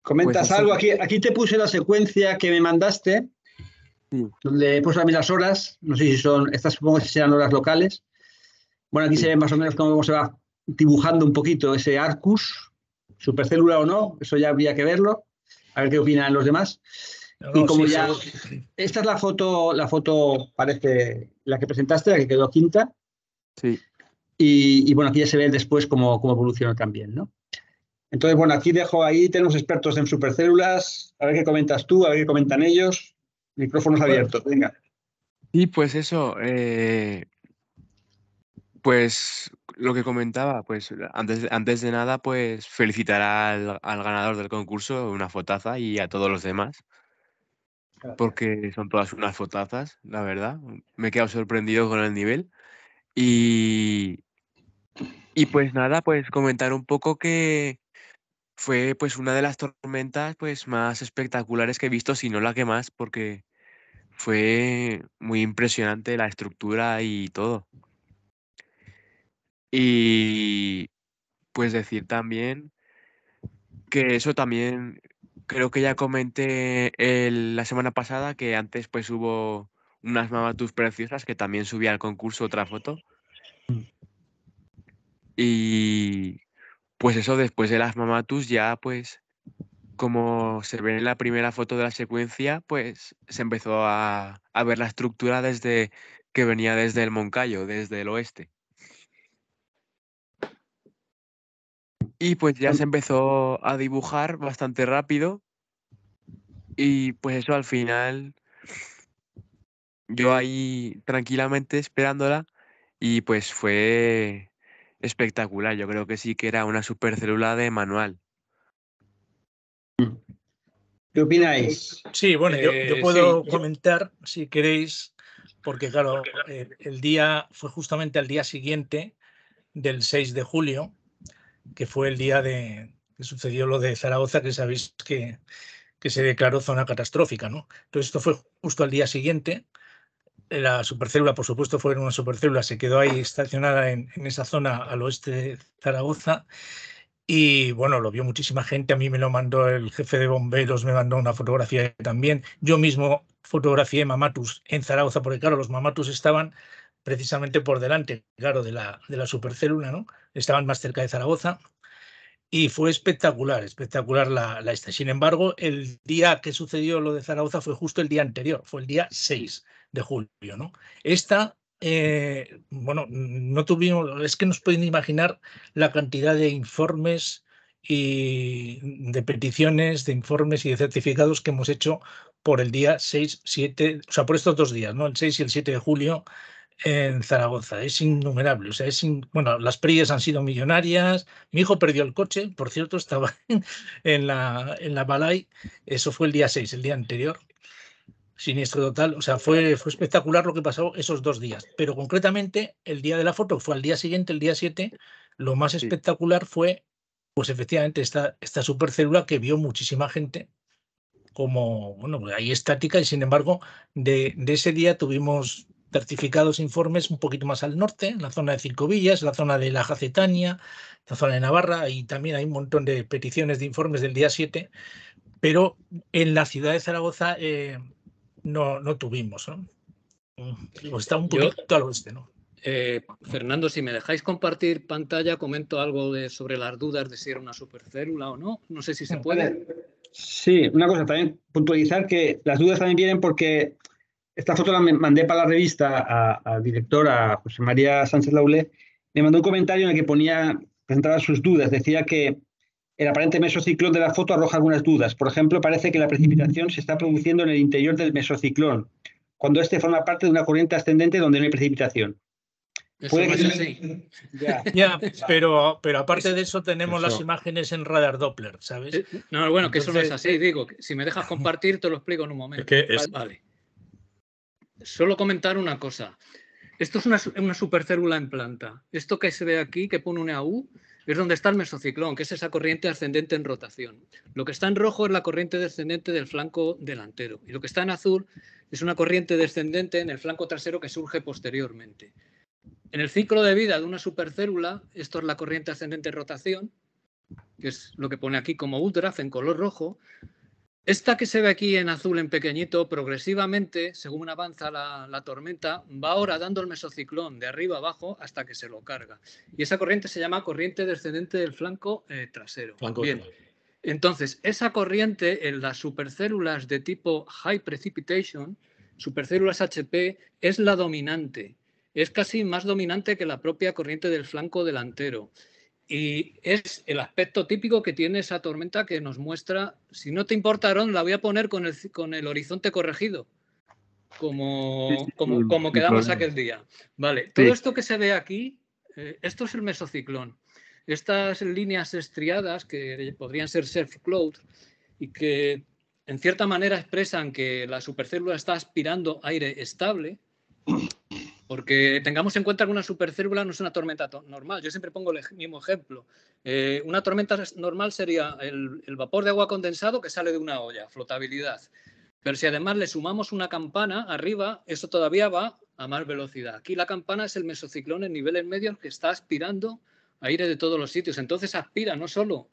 ¿Comentas algo? Aquí te puse la secuencia que me mandaste, sí. Donde he puesto también las horas, no sé si son, estas supongo que serán horas locales. Bueno, aquí se ve más o menos cómo se va dibujando un poquito ese Arcus, supercélula o no, eso ya habría que verlo, a ver qué opinan los demás. No, y como sí, ya, sí. Esta es la foto parece la que presentaste, la que quedó quinta. Sí. Y bueno, aquí ya se ve después cómo evolucionó también, ¿no? Entonces, bueno, aquí dejo ahí, tenemos expertos en supercélulas, a ver qué comentas tú, a ver qué comentan ellos. Micrófonos abiertos, venga. Y pues eso, pues lo que comentaba, pues antes de nada, pues felicitar al ganador del concurso, una fotaza, y a todos los demás, porque son todas unas fotazas, la verdad. Me he quedado sorprendido con el nivel. Y pues nada, pues comentar un poco que fue pues una de las tormentas pues más espectaculares que he visto, si no la que más, porque fue muy impresionante la estructura y todo. Y pues decir también que eso también, creo que ya comenté la semana pasada que antes pues hubo unas mamatus preciosas que también subí al concurso otra foto. Y pues eso, después de las mamatus ya pues, como se ve en la primera foto de la secuencia, pues se empezó a ver la estructura desde que venía desde el Moncayo, desde el oeste. Y pues ya se empezó a dibujar bastante rápido y pues eso al final yo ahí tranquilamente esperándola y pues fue espectacular. Yo creo que sí que era una supercélula de manual. ¿Qué opináis? Sí, bueno, yo puedo comentar si queréis, porque claro, el día fue justamente al día siguiente del 6 de julio, que fue el día que sucedió lo de Zaragoza, que sabéis que se declaró zona catastrófica, ¿no? Entonces esto fue justo al día siguiente. La supercélula, por supuesto, fue una supercélula, se quedó ahí estacionada en esa zona al oeste de Zaragoza y, bueno, lo vio muchísima gente. A mí me lo mandó el jefe de bomberos, me mandó una fotografía también. Yo mismo fotografié mamatus en Zaragoza porque, claro, los mamatus estaban precisamente por delante, claro, de la supercélula, ¿no? Estaban más cerca de Zaragoza y fue espectacular la esta. Sin embargo, el día que sucedió lo de Zaragoza fue justo el día anterior, fue el día 6 de julio, ¿no? Esta, bueno, no tuvimos, es que no os podéis imaginar la cantidad de informes y de peticiones, de informes y de certificados que hemos hecho por el día 6, 7, o sea, por estos dos días, ¿no? El 6 y el 7 de julio en Zaragoza. Es innumerable, o sea, bueno, las pérdidas han sido millonarias. Mi hijo perdió el coche, por cierto, estaba en la Balay, eso fue el día 6, el día anterior. Siniestro total, o sea, fue espectacular lo que pasó esos dos días, pero concretamente el día de la foto fue al día siguiente, el día 7, lo más espectacular fue, pues efectivamente, esta supercélula que vio muchísima gente, como, bueno, pues ahí estática, y sin embargo, de ese día tuvimos certificados, informes un poquito más al norte, en la zona de Cincovillas, en la zona de la Jacetania, la zona de Navarra, y también hay un montón de peticiones de informes del día 7, pero en la ciudad de Zaragoza no tuvimos, ¿no? O está un poquito al oeste, ¿no? Fernando, si me dejáis compartir pantalla, comento algo sobre las dudas de si era una supercélula o no. No sé si se puede. Sí, una cosa también, puntualizar que las dudas también vienen porque esta foto la mandé para la revista al director, a José María Sánchez Laulé. Me mandó un comentario en el que presentaba sus dudas. Decía que el aparente mesociclón de la foto arroja algunas dudas. Por ejemplo, parece que la precipitación se está produciendo en el interior del mesociclón, cuando este forma parte de una corriente ascendente donde no hay precipitación. Puede que sea así. Ya, pero aparte de eso tenemos las imágenes en radar Doppler, ¿sabes? No, bueno, que entonces, eso no es así, digo. Si me dejas compartir, te lo explico en un momento. Vale. Solo comentar una cosa. Esto es una supercélula en planta. Esto que se ve aquí, que pone una U, es donde está el mesociclón, que es esa corriente ascendente en rotación. Lo que está en rojo es la corriente descendente del flanco delantero y lo que está en azul es una corriente descendente en el flanco trasero que surge posteriormente. En el ciclo de vida de una supercélula, esto es la corriente ascendente en rotación, que es lo que pone aquí como UDRAF en color rojo, Esta que se ve aquí en azul en pequeñito, progresivamente, según avanza la tormenta, va ahora dando el mesociclón de arriba abajo hasta que se lo carga. Y esa corriente se llama corriente descendente del flanco trasero. Bien. Entonces, esa corriente en las supercélulas de tipo high precipitation, supercélulas HP, es la dominante. Es casi más dominante que la propia corriente del flanco delantero. Y es el aspecto típico que tiene esa tormenta que nos muestra. Si no te importa, Aarón, la voy a poner con el horizonte corregido, como quedamos aquel día. Vale, todo esto que se ve aquí, esto es el mesociclón. Estas líneas estriadas, que podrían ser self-clouds, y que en cierta manera expresan que la supercélula está aspirando aire estable. Porque tengamos en cuenta que una supercélula no es una tormenta normal. Yo siempre pongo el mismo ejemplo. Una tormenta normal sería el vapor de agua condensado que sale de una olla, flotabilidad. Pero si además le sumamos una campana arriba, eso todavía va a más velocidad. Aquí la campana es el mesociclón en niveles medios que está aspirando aire de todos los sitios. Entonces aspira no solo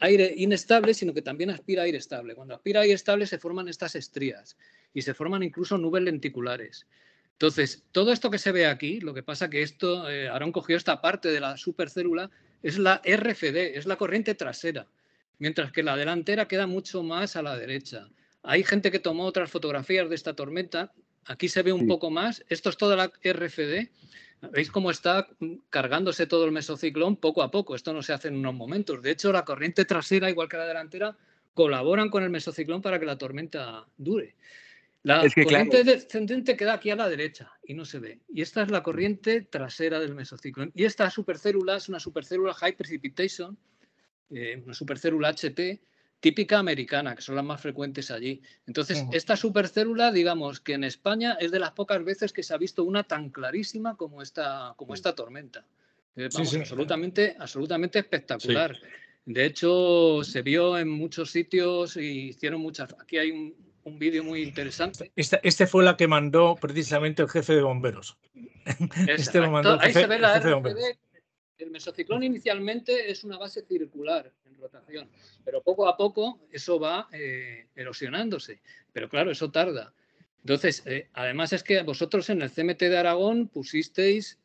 aire inestable, sino que también aspira aire estable. Cuando aspira aire estable se forman estas estrías y se forman incluso nubes lenticulares. Entonces, todo esto que se ve aquí, lo que pasa que esto, Aarón cogió esta parte de la supercélula, es la RFD, es la corriente trasera, mientras que la delantera queda mucho más a la derecha. Hay gente que tomó otras fotografías de esta tormenta, aquí se ve un poco más, esto es toda la RFD, veis cómo está cargándose todo el mesociclón poco a poco, esto no se hace en unos momentos, de hecho la corriente trasera, igual que la delantera, colaboran con el mesociclón para que la tormenta dure. La corriente descendente queda aquí a la derecha y no se ve. Y esta es la corriente trasera del mesociclón. Y esta supercélula es una supercélula high precipitation, una supercélula HP, típica americana, que son las más frecuentes allí. Entonces, esta supercélula, digamos que en España es de las pocas veces que se ha visto una tan clarísima como esta tormenta. Vamos, sí, absolutamente espectacular. Sí. De hecho, se vio en muchos sitios y hicieron muchas. Aquí hay un vídeo muy interesante. Este fue la que mandó precisamente el jefe de bomberos. Lo mandó el jefe, ahí se ve la RFD. El mesociclón inicialmente es una base circular en rotación, pero poco a poco eso va erosionándose. Pero claro, eso tarda. Entonces, además es que vosotros en el CMT de Aragón pusisteis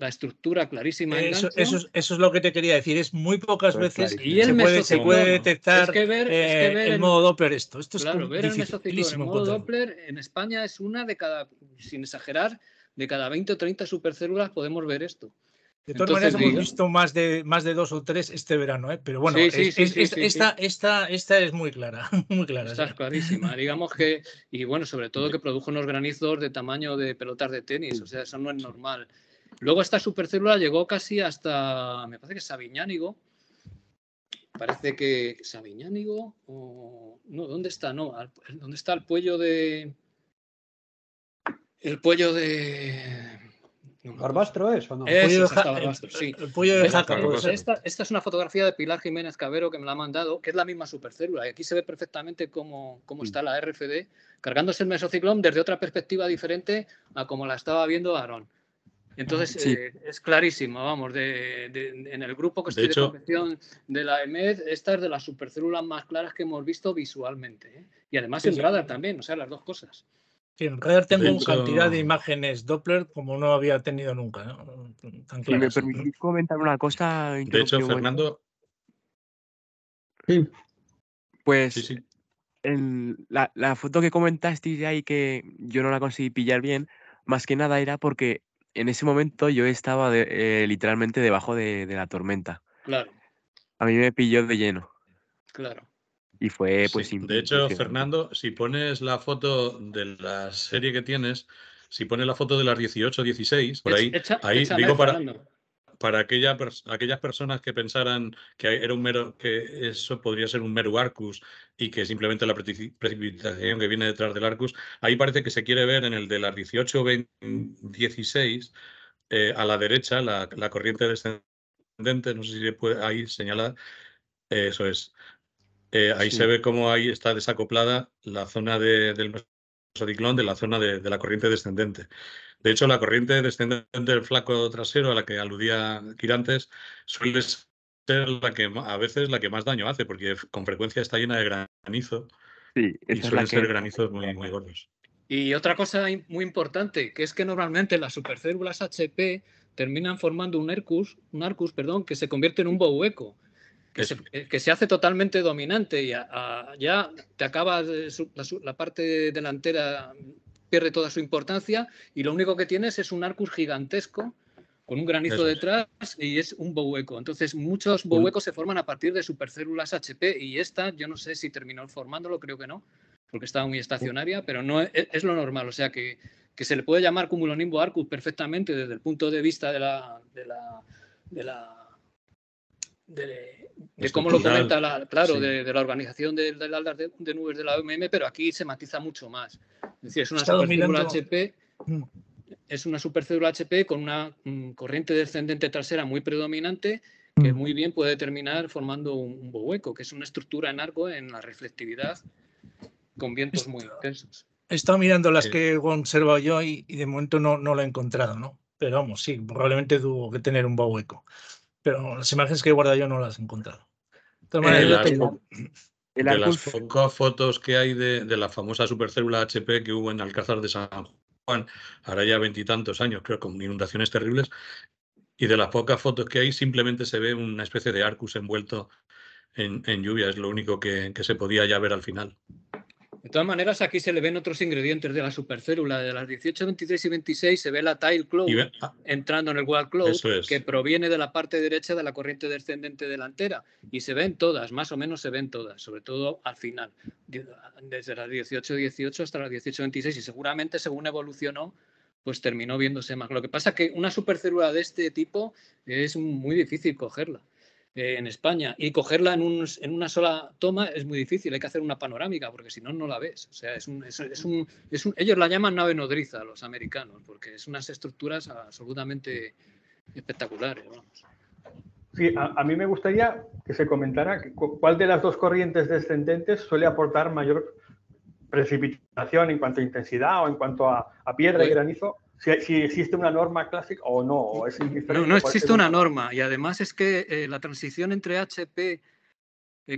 la estructura clarísima. Eso es lo que te quería decir. Es muy pocas veces y se puede detectar el modo Doppler esto. Ver el mesociclón en modo Doppler en España es una de cada, sin exagerar, de cada 20 o 30 supercélulas podemos ver esto. De todas maneras, hemos visto más de dos o tres este verano, ¿eh? Pero bueno, esta es muy clara. Muy clara. Está clarísima. Digamos que, y bueno, sobre todo que produjo unos granizos de tamaño de pelotas de tenis. O sea, eso no es normal. Luego esta supercélula llegó casi hasta, me parece que Sabiñánigo, ¿dónde está el cuello de, Barbastro es, ¿o no? El cuello de Jaca. Esta es una fotografía de Pilar Jiménez Cabero que me la ha mandado, que es la misma supercélula, y aquí se ve perfectamente cómo está la RFD, cargándose el mesociclón desde otra perspectiva diferente a como la estaba viendo Aarón. Entonces, es clarísimo, vamos, en el grupo que estoy de protección de la EMED, esta es de las supercélulas más claras que hemos visto visualmente, ¿eh? Y además en radar también, o sea, las dos cosas. Sí, en radar tengo una cantidad de imágenes Doppler como no había tenido nunca, ¿no? Tan claras. Si me permitís comentar una cosa. De hecho, Fernando... Sí. Pues... Sí, sí. La foto que comentasteis ahí, que yo no la conseguí pillar bien, más que nada era porque... En ese momento yo estaba literalmente debajo de la tormenta. Claro. A mí me pilló de lleno. Claro. Y fue pues... Sí. De hecho, Fernando, si pones la foto de la serie que tienes, si pones la foto de las 18, 16, por ahí, digo para aquellas personas que pensaran que que eso podría ser un mero Arcus y que simplemente la precipitación que viene detrás del Arcus, ahí parece que se quiere ver en el de las 18 16 a la derecha la corriente descendente, no sé si se puede ahí señalar, eso es. Ahí se ve cómo ahí está desacoplada la zona del mesociclón de la zona de la corriente descendente. De hecho, la corriente descendente del flanco trasero a la que aludía Quirantes suele ser la que a veces la que más daño hace, porque con frecuencia está llena de granizo Sí, y suelen ser granizos muy, muy gordos. Y otra cosa muy importante, que es que normalmente las supercélulas HP terminan formando un arcus, que se convierte en un bohueco, que se hace totalmente dominante y ya te acaba la parte delantera, pierde toda su importancia y lo único que tienes es un arcus gigantesco con un granizo detrás y es un bohueco. Entonces, muchos bohuecos se forman a partir de supercélulas HP y esta, yo no sé si terminó formándolo, creo que no, porque estaba muy estacionaria, pero no es lo normal. O sea, que se le puede llamar cumulonimbo arcus perfectamente desde el punto de vista de cómo lo comenta la organización del Aldar de Nubes de la OMM, pero aquí se matiza mucho más. Es decir, es una supercélula HP... Es una supercélula HP con una corriente descendente trasera muy predominante que muy bien puede terminar formando un bohueco, que es una estructura en arco en la reflectividad con vientos muy intensos. He estado mirando las que he observado yo y de momento no lo he encontrado, ¿no? Pero vamos, sí, probablemente tuvo que tener un bohueco. Pero las imágenes que he guardado yo no las he encontrado. De todas maneras, de las fotos que hay de la famosa supercélula HP que hubo en Alcázar de San Juan, ahora ya veintitantos años, creo, con inundaciones terribles, y de las pocas fotos que hay simplemente se ve una especie de arcus envuelto en lluvia, es lo único que se podía ya ver al final. De todas maneras, aquí se le ven otros ingredientes de la supercélula, de las 18, 23 y 26 se ve la tail cloud entrando en el wall cloud, que proviene de la parte derecha de la corriente descendente delantera, y se ven todas, más o menos se ven todas, sobre todo al final, desde las 18-18 hasta las 18-26, y seguramente según evolucionó, pues terminó viéndose más. Lo que pasa es que una supercélula de este tipo es muy difícil cogerla en España, y cogerla en una sola toma es muy difícil, hay que hacer una panorámica porque si no, no la ves. O sea, ellos la llaman nave nodriza, los americanos, porque es unas estructuras absolutamente espectaculares, vamos. Sí, a mí me gustaría que se comentara cuál de las dos corrientes descendentes suele aportar mayor precipitación en cuanto a intensidad o en cuanto a piedra y granizo. Si existe una norma clásica o no. ¿O es no existe una norma? Y además es que la transición entre HP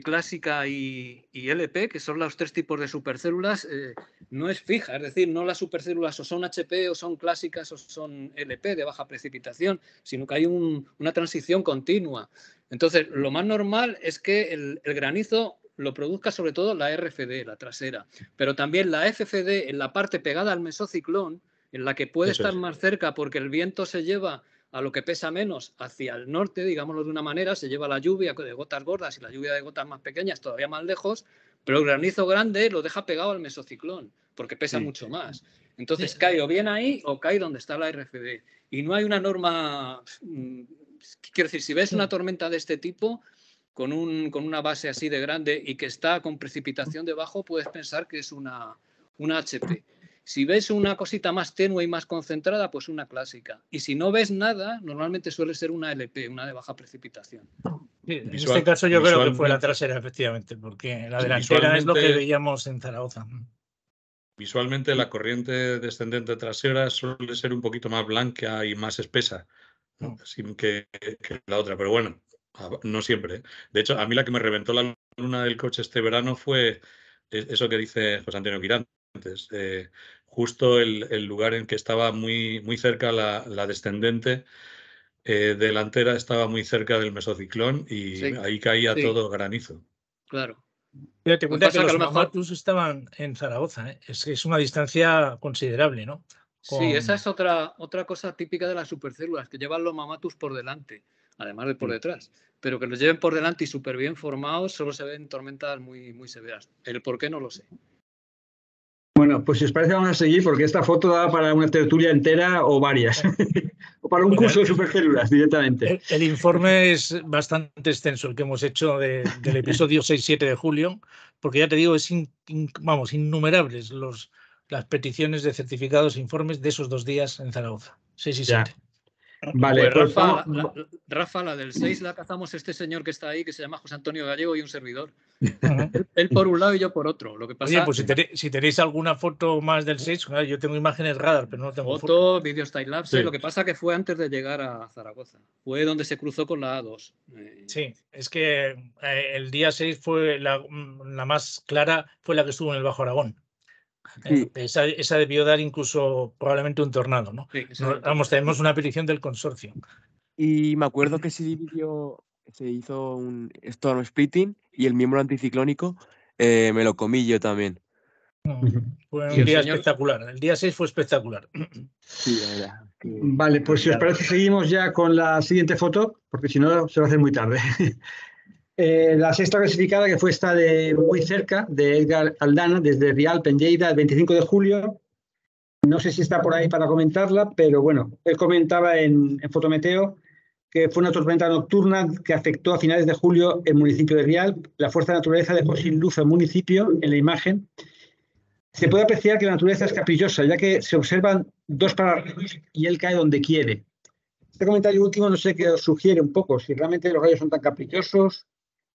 clásica y LP, que son los tres tipos de supercélulas, no es fija. Es decir, no las supercélulas o son HP o son clásicas o son LP de baja precipitación, sino que hay una transición continua. Entonces, lo más normal es que el granizo lo produzca sobre todo la RFD, la trasera, pero también la FFD en la parte pegada al mesociclón, en la que puede estar más cerca porque el viento se lleva a lo que pesa menos hacia el norte, digámoslo de una manera, se lleva la lluvia de gotas gordas y la lluvia de gotas más pequeñas todavía más lejos, pero el granizo grande lo deja pegado al mesociclón porque pesa mucho más. Entonces cae o bien ahí o cae donde está la RFD. Y no hay una norma... Quiero decir, si ves una tormenta de este tipo con una base así de grande y que está con precipitación debajo, puedes pensar que es una HP. Si ves una cosita más tenue y más concentrada, pues una clásica. Y si no ves nada, normalmente suele ser una LP, una de baja precipitación. Sí, en este caso yo creo que fue la trasera, efectivamente, porque la delantera es lo que veíamos en Zaragoza. Visualmente la corriente descendente trasera suele ser un poquito más blanca y más espesa, ¿no? Sin que la otra, pero bueno, no siempre. De hecho, a mí la que me reventó la luna del coche este verano fue eso que dice José Antonio Quirantes. Justo el lugar en que estaba muy, muy cerca la descendente delantera estaba muy cerca del mesociclón y ahí caía todo granizo. Claro. Pero te cuenta que los Mahatus estaban en Zaragoza, ¿eh? Es una distancia considerable, ¿no? Sí, esa es otra cosa típica de las supercélulas, que llevan los mamatus por delante, además de por detrás, pero que los lleven por delante y súper bien formados, solo se ven tormentas muy, muy severas. El por qué no lo sé. Bueno, pues si os parece vamos a seguir porque esta foto da para una tertulia entera o varias, o para un curso de supercélulas directamente. El informe es bastante extenso el que hemos hecho del episodio 6-7 de julio, porque ya te digo, es innumerables las peticiones de certificados e informes de esos dos días en Zaragoza, 6 y 7. Vale, pues Rafa, vamos. Rafa, la del 6 la cazamos este señor que está ahí, que se llama José Antonio Gallego, y un servidor. Él por un lado y yo por otro. Lo que pasa... Oye, pues si tenéis alguna foto más del 6, yo tengo imágenes radar, pero no tengo foto. Vídeos timelapse, sí. Lo que pasa que fue antes de llegar a Zaragoza. Fue donde se cruzó con la A2. Sí, es que el día 6 fue la más clara, fue la que estuvo en el Bajo Aragón. Sí. Esa debió dar incluso probablemente un tornado, ¿no? Sí, vamos, tenemos una petición del consorcio. Y me acuerdo que se hizo un storm splitting y el miembro anticiclónico me lo comí yo también. Fue un día espectacular. El día 6 fue espectacular. Sí, la verdad. Vale, pues si os parece seguimos ya con la siguiente foto, porque si no se va a hacer muy tarde. La sexta clasificada, que fue esta de muy cerca, de Edgar Aldana, desde Rial, Penyeida, el 25 de julio. No sé si está por ahí para comentarla, pero bueno, él comentaba en Fotometeo que fue una tormenta nocturna que afectó a finales de julio el municipio de Rial. La fuerza de naturaleza dejó sin luz al municipio en la imagen. Se puede apreciar que la naturaleza es caprichosa, ya que se observan dos pararrayos y él cae donde quiere. Este comentario último no sé qué os sugiere un poco, si realmente los rayos son tan caprichosos.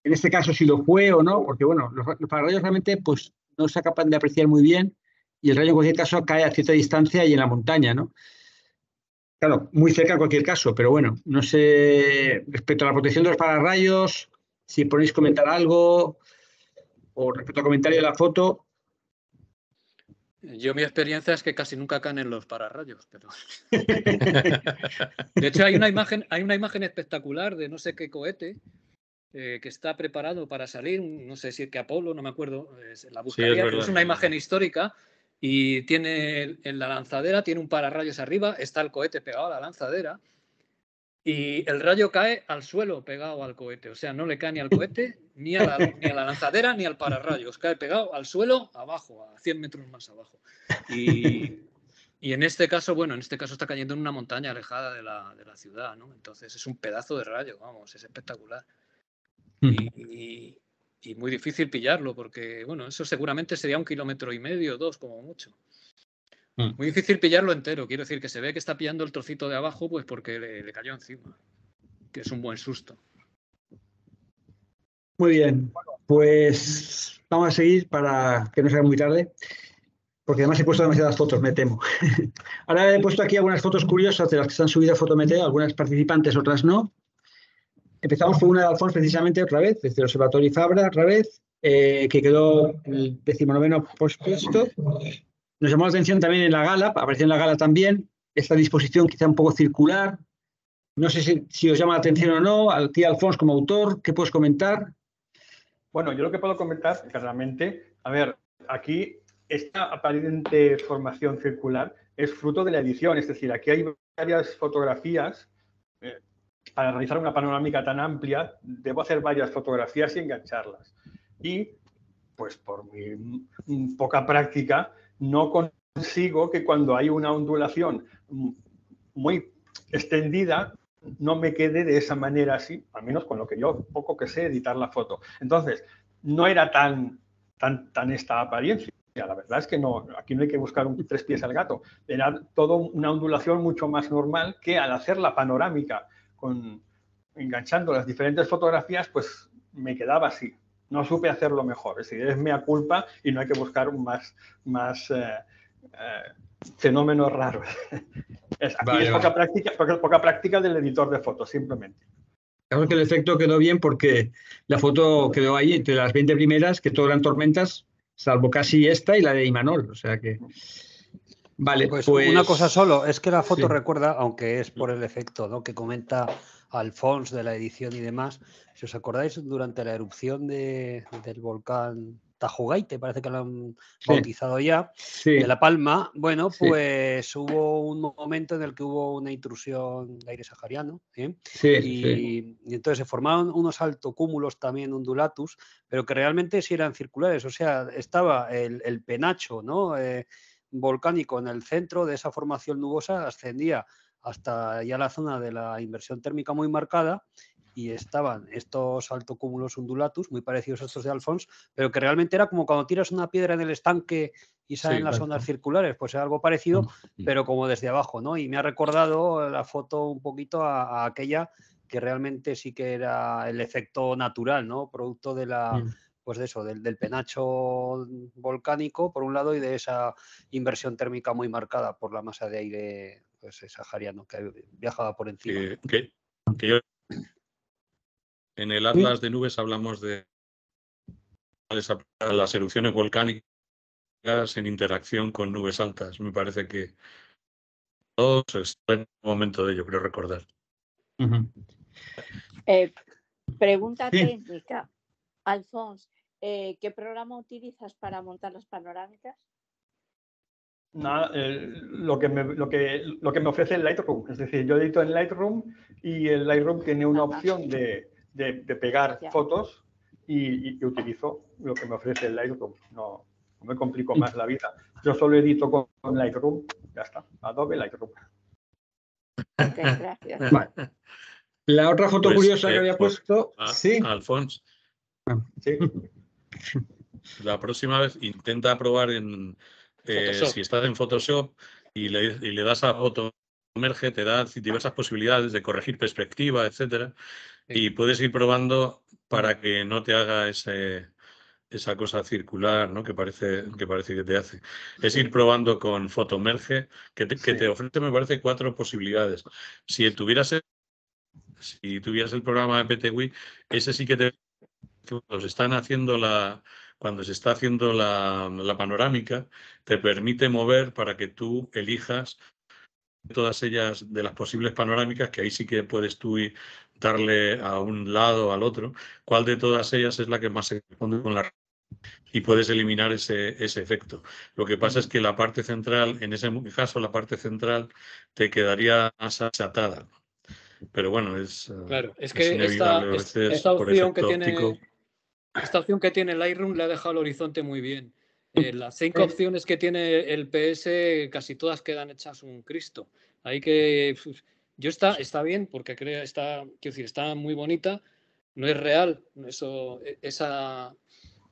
En este caso, si lo fue o no, porque bueno, los pararrayos realmente pues, no se acaban de apreciar muy bien y el rayo en cualquier caso cae a cierta distancia y en la montaña, ¿no? Claro, muy cerca en cualquier caso, pero bueno, no sé, respecto a la protección de los pararrayos, si ponéis comentar algo o respecto al comentario de la foto. Yo mi experiencia es que casi nunca caen en los pararrayos, pero... De hecho, hay una imagen espectacular de no sé qué cohete, que está preparado para salir, no sé si es que Apolo, no me acuerdo, la buscaría, sí, es una imagen histórica y tiene en la lanzadera, tiene un pararrayos arriba, está el cohete pegado a la lanzadera y el rayo cae al suelo pegado al cohete, o sea, no le cae ni al cohete, ni a la lanzadera, ni al pararrayos, cae pegado al suelo abajo, a 100 metros más abajo. Y en este caso, bueno, en este caso está cayendo en una montaña alejada de la ciudad, ¿no? Entonces es un pedazo de rayo, vamos, es espectacular. Y muy difícil pillarlo porque, bueno, eso seguramente sería 1,5 kilómetros, 2 como mucho. Muy difícil pillarlo entero, quiero decir que se ve que está pillando el trocito de abajo pues porque le cayó encima, que es un buen susto. Muy bien, pues vamos a seguir para que no sea muy tarde, porque además he puesto demasiadas fotos, me temo. Ahora he puesto aquí algunas fotos curiosas de las que se han subido a Fotometeo, algunas participantes, otras no. Empezamos por una de Alfons, precisamente, otra vez, desde el Observatorio Fabra, otra vez, que quedó el 19º puesto. Nos llamó la atención también en la gala, apareció en la gala también, esta disposición quizá un poco circular. No sé si os llama la atención o no, al tío Alfons como autor, ¿qué puedes comentar? Bueno, yo lo que puedo comentar, claramente, a ver, aquí esta aparente formación circular es fruto de la edición, es decir, aquí hay varias fotografías. Para realizar una panorámica tan amplia, debo hacer varias fotografías y engancharlas. Y, pues por mi poca práctica, no consigo que cuando hay una ondulación muy extendida, no me quede de esa manera así, al menos con lo que yo poco que sé editar la foto. Entonces, no era tan esta apariencia. La verdad es que no, aquí no hay que buscar tres pies al gato. Era todo una ondulación mucho más normal que al hacer la panorámica, enganchando las diferentes fotografías, pues me quedaba así. No supe hacerlo mejor. Es decir, es mea culpa y no hay que buscar más fenómenos raros. Es poca práctica del editor de fotos, simplemente. Claro que el efecto quedó bien porque la foto quedó ahí entre las 20 primeras, que todas eran tormentas, salvo casi esta y la de Imanol. O sea que... Vale, pues una cosa solo, es que la foto recuerda, aunque es por el efecto, ¿no?, que comenta Alfons de la edición y demás, si os acordáis, durante la erupción del volcán Tajugaite, parece que lo han bautizado ya, de La Palma, bueno, pues hubo un momento en el que hubo una intrusión de aire sahariano, y entonces se formaron unos altocúmulos también ondulatus, pero que realmente sí eran circulares, o sea, estaba el penacho, ¿no?, volcánico en el centro de esa formación nubosa, ascendía hasta ya la zona de la inversión térmica muy marcada y estaban estos altocúmulos undulatus, muy parecidos a estos de Alfons, pero que realmente era como cuando tiras una piedra en el estanque y salen las ondas circulares, pues es algo parecido, pero como desde abajo, ¿no? Y me ha recordado la foto un poquito a aquella que realmente sí que era el efecto natural, ¿no? Producto de la... pues de eso, del penacho volcánico, por un lado, y de esa inversión térmica muy marcada por la masa de aire pues, sahariano que viajaba por encima. En el Atlas de Nubes hablamos de las erupciones volcánicas en interacción con nubes altas. Me parece que todos están en un momento de ello, creo recordar. Pregunta técnica. Alfons, ¿qué programa utilizas para montar las panorámicas? Nada, lo que me ofrece el Lightroom. Es decir, yo edito en Lightroom y el Lightroom tiene una opción de pegar fotos y utilizo lo que me ofrece el Lightroom. No me complico más la vida. Yo solo edito con Lightroom. Ya está, Adobe Lightroom. Ok, gracias. Vale. La otra foto curiosa que había puesto... Alfons. Sí. La próxima vez intenta probar en si estás en Photoshop y le das a foto emerge, te da diversas posibilidades de corregir perspectiva, etcétera, y puedes ir probando para que no te haga esa cosa circular, ¿no? que parece que te hace. Es ir probando con foto emerge, que te ofrece, me parece, 4 posibilidades. Si tuvieras el programa de PTWI, ese sí que te... Cuando se está haciendo la panorámica, te permite mover para que tú elijas todas ellas de las posibles panorámicas, que ahí sí que puedes tú darle a un lado o al otro, cuál de todas ellas es la que más se corresponde con la... Y puedes eliminar ese efecto. Lo que pasa es que la parte central, en ese caso la parte central, te quedaría más achatada. Pero bueno, es que esta opción que tiene... Esta opción que tiene Lightroom le ha dejado el horizonte muy bien. Las 5 opciones que tiene el PS, casi todas quedan hechas un Cristo. Hay que... Yo está bien, porque está muy bonita. No es real.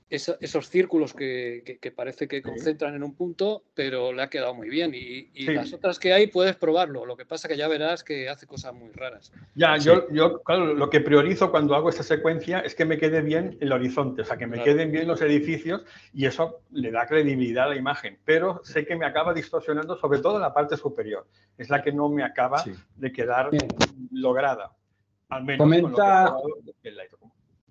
Esos círculos que parece que concentran en un punto, pero le ha quedado muy bien. Y las otras que hay puedes probarlo. Lo que pasa que ya verás que hace cosas muy raras. Yo, claro, lo que priorizo cuando hago esta secuencia es que me quede bien el horizonte, o sea, que me queden bien los edificios, y eso le da credibilidad a la imagen. Pero sé que me acaba distorsionando, sobre todo la parte superior. Es la que no me acaba de quedar lograda. Al menos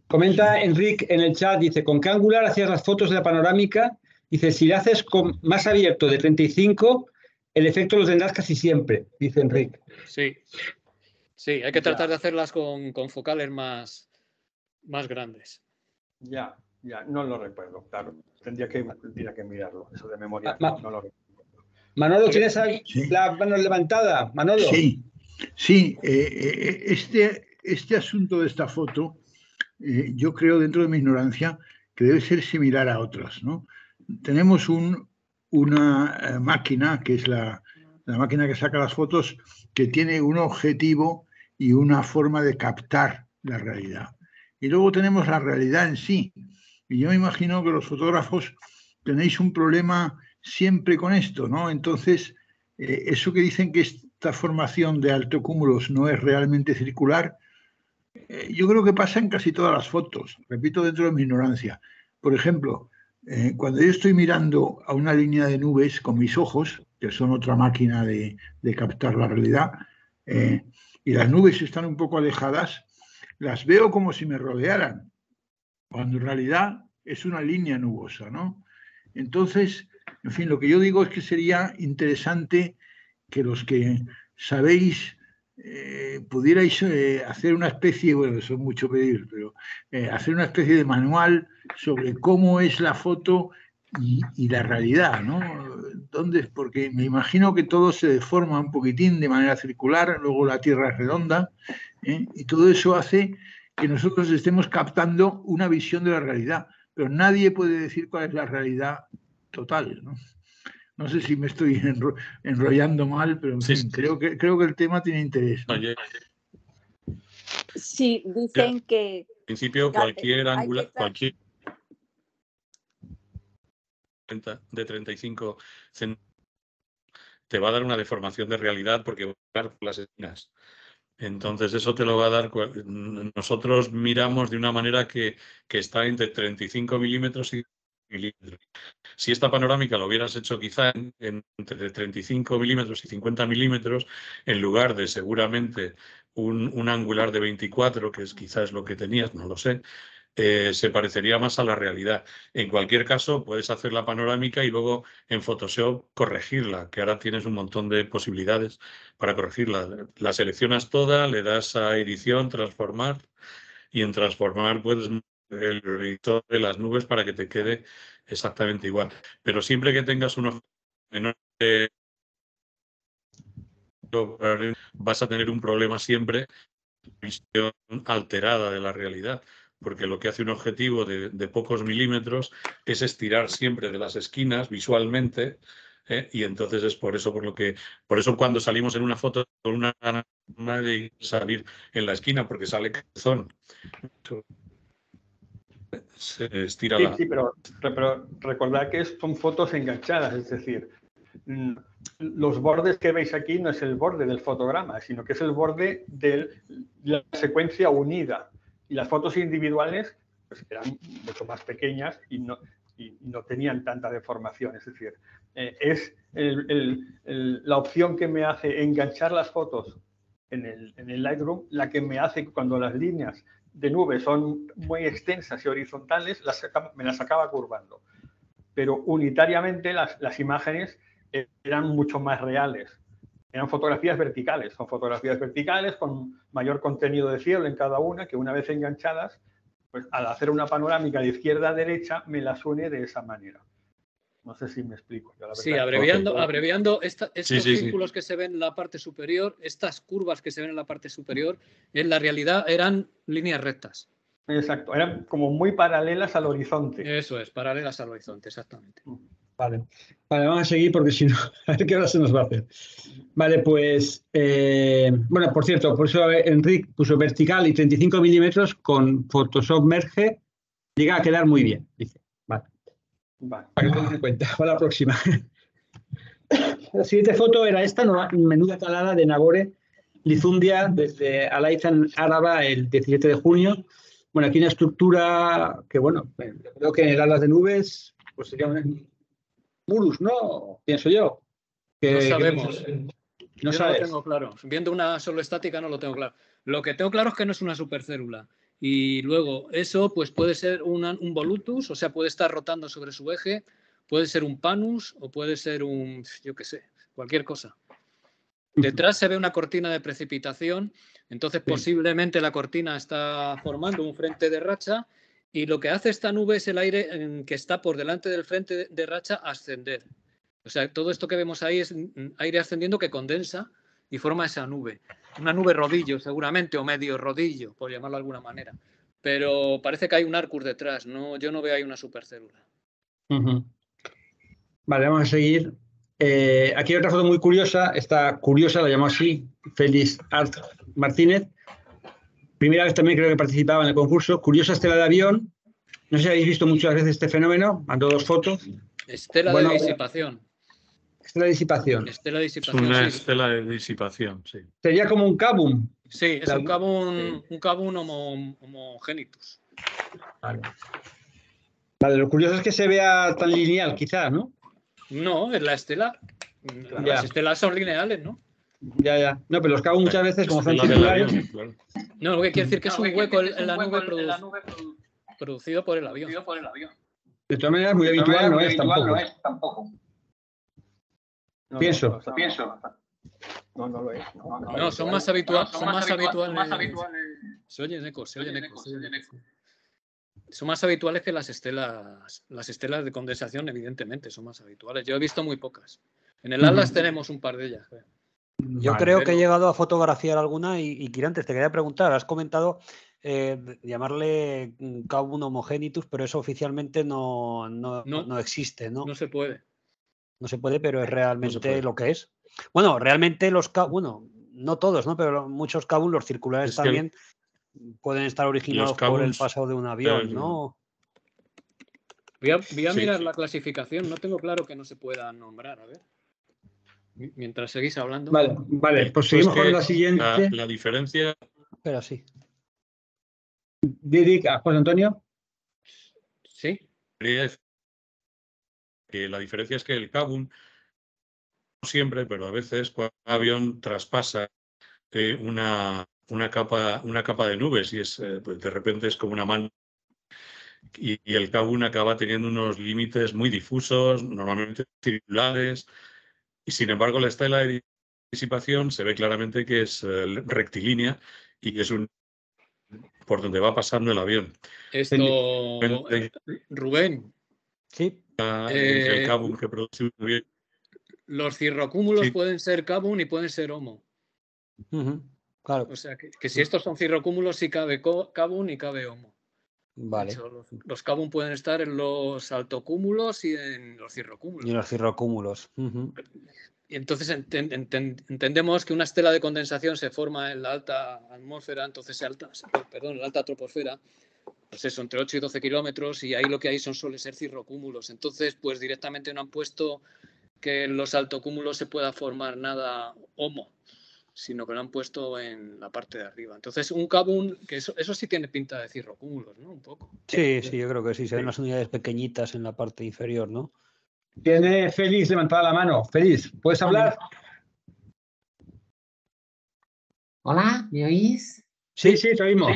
Comenta Enric en el chat, dice, con qué angular hacías las fotos de la panorámica. Dice, si la haces con más abierto de 35, el efecto lo tendrás casi siempre, dice Enric. Sí, hay que tratar de hacerlas con focales más grandes. Ya, no lo recuerdo, claro. Tendría que mirarlo, eso de memoria, no lo recuerdo. Manolo, ¿tienes la mano levantada? Manolo. Sí, este asunto de esta foto... yo creo, dentro de mi ignorancia, que debe ser similar a otras, ¿no? Tenemos una máquina, que es la máquina que saca las fotos, que tiene un objetivo y una forma de captar la realidad. Y luego tenemos la realidad en sí. Y yo me imagino que los fotógrafos tenéis un problema siempre con esto, ¿no? Entonces, eso que dicen que esta formación de altocúmulos no es realmente circular, yo creo que pasa en casi todas las fotos, repito, dentro de mi ignorancia. Por ejemplo, cuando yo estoy mirando a una línea de nubes con mis ojos, que son otra máquina de captar la realidad, y las nubes están un poco alejadas, las veo como si me rodearan, cuando en realidad es una línea nubosa, ¿no? Entonces, en fin, lo que yo digo es que sería interesante que los que sabéis... pudierais hacer una especie, bueno, eso es mucho pedir, pero hacer una especie de manual sobre cómo es la foto y la realidad, ¿no? Entonces, porque me imagino que todo se deforma un poquitín de manera circular, luego la Tierra es redonda, y todo eso hace que nosotros estemos captando una visión de la realidad, pero nadie puede decir cuál es la realidad total, ¿no? No sé si me estoy enrollando mal, pero en fin, creo que el tema tiene interés. Sí, dicen ya, que... En principio, cualquier ángulo, cualquier... de 35 te va a dar una deformación de realidad porque va a dar por las esquinas. Entonces eso te lo va a dar. Nosotros miramos de una manera que está entre 35 milímetros y milímetros. Si esta panorámica lo hubieras hecho quizá entre 35 milímetros y 50 milímetros, en lugar de seguramente un angular de 24, que es quizás lo que tenías, no lo sé, se parecería más a la realidad. En cualquier caso, puedes hacer la panorámica y luego en Photoshop corregirla, que ahora tienes un montón de posibilidades para corregirla. La seleccionas toda, le das a edición, transformar, y en transformar puedes el editor de las nubes para que te quede exactamente igual. Pero siempre que tengas unos menores de... vas a tener un problema siempre, visión alterada de la realidad. Porque lo que hace un objetivo de pocos milímetros es estirar siempre de las esquinas visualmente, y entonces es por eso por lo que cuando salimos en una foto con una gana de salir en la esquina porque sale calzón. Se estira la... Sí, pero recordad que son fotos enganchadas, es decir, los bordes que veis aquí no es el borde del fotograma, sino que es el borde de la secuencia unida. Y las fotos individuales pues, eran mucho más pequeñas y no tenían tanta deformación. Es decir, es la opción que me hace enganchar las fotos en el Lightroom, la que me hace cuando las líneas de nube son muy extensas y horizontales, me las acaba curvando. Pero unitariamente las imágenes eran mucho más reales. Eran fotografías verticales, son fotografías verticales con mayor contenido de cielo en cada una, que una vez enganchadas, pues al hacer una panorámica de izquierda a derecha, me las une de esa manera. No sé si me explico. Yo, la verdad, sí, abreviando estos círculos que se ven en la parte superior, estas curvas que se ven en la parte superior, en la realidad eran líneas rectas. Exacto, eran como muy paralelas al horizonte. Eso es, paralelas al horizonte, exactamente. Vale, vamos a seguir porque si no, a ver qué hora se nos va a hacer. Vale, pues, bueno, por cierto, por eso Enric puso vertical y 35 milímetros con Photoshop Merge, llega a quedar muy bien, dice. Vale. Para que tengan en cuenta, para la próxima. La siguiente foto era esta, menuda calada de Nagore, Lizundia, desde Alaizán, Áraba, el 17 de junio. Bueno, aquí una estructura que, bueno, creo que en el alas de nubes, pues sería una... Murus, ¿no? Pienso yo. No sabemos. No sabes. Lo tengo claro. Viendo una solo estática no lo tengo claro. Lo que tengo claro es que no es una supercélula. Y luego eso pues puede ser un volutus, o sea, puede estar rotando sobre su eje, puede ser un panus o puede ser un, yo qué sé, cualquier cosa. Detrás se ve una cortina de precipitación, entonces posiblemente la cortina está formando un frente de racha. Y lo que hace esta nube es el aire que está por delante del frente de racha ascender. O sea, todo esto que vemos ahí es aire ascendiendo que condensa y forma esa nube. Una nube rodillo, seguramente, o medio rodillo, por llamarlo de alguna manera. Pero parece que hay un arcus detrás, ¿no? Yo no veo ahí una supercélula. Vale, vamos a seguir. Aquí hay otra foto muy curiosa. Esta curiosa la llamó así, Félix Art Martínez. Primera vez también creo que participaba en el concurso. Curiosa estela de avión. No sé si habéis visto muchas veces este fenómeno. Mandó dos fotos. Estela de disipación. Es una estela de disipación, sí. Sería como un cavum. Sí, es un cavum, sí. Un cavum homogenitus. Vale, lo curioso es que se vea tan lineal, quizás, ¿no? No, es la estela. Las estelas son lineales, ¿no? Ya. No, pero los cabos muchas veces, como son circulares... No, lo que quiere decir que es un hueco en la nube producido por el avión. De todas maneras, muy habitual no es tampoco. Pienso. No lo es. No, son más habituales. Se oyen ecos. Son más habituales que las estelas. Las estelas de condensación, evidentemente, son más habituales. Yo he visto muy pocas. En el Atlas tenemos un par de ellas. Yo creo que he llegado a fotografiar alguna y Quirantes, te quería preguntar, has comentado llamarle cavum homogenitus, pero eso oficialmente no existe, ¿no? No se puede, pero es realmente lo que es. Bueno, realmente no todos, ¿no? Pero muchos cavum, los circulares también, pueden estar originados por el paso de un avión, ¿no? Voy a mirar la clasificación. No tengo claro que no se pueda nombrar. A ver. Mientras seguís hablando. Vale, vale. Pues seguimos con la siguiente. La diferencia. Espera, sí. Didic, José Antonio. Sí. Que la diferencia es que el Kabul, no siempre, pero a veces, cuando un avión traspasa una capa de nubes y es pues de repente es como una mano. Y el Kabul acaba teniendo unos límites muy difusos, normalmente circulares, y sin embargo la estela de disipación se ve claramente que es rectilínea y que es un por donde va pasando el avión. Esto, Rubén. Sí. El Kabul que produce un avión. Los cirrocúmulos pueden ser Kabul y pueden ser homo. Claro. O sea, que si estos son cirrocúmulos, sí cabe Kabul y cabe homo. Vale. Hecho, los Kabul pueden estar en los altocúmulos y en los cirrocúmulos. Y en los cirrocúmulos. Y entonces entendemos que una estela de condensación se forma en la alta atmósfera, entonces perdón, en la alta troposfera, pues eso, entre 8 y 12 kilómetros, y ahí lo que hay suelen ser cirrocúmulos. Entonces, pues directamente no han puesto que en los altocúmulos se pueda formar nada homo, sino que lo han puesto en la parte de arriba. Entonces, un Kabul, que eso sí tiene pinta de cirrocúmulos, ¿no? Un poco. Sí, sí, yo creo que sí. Se ven las unidades pequeñitas en la parte inferior, ¿no? Tiene Félix levantada la mano. Félix, ¿puedes hablar? Hola, ¿me oís? Sí, sí, te oímos.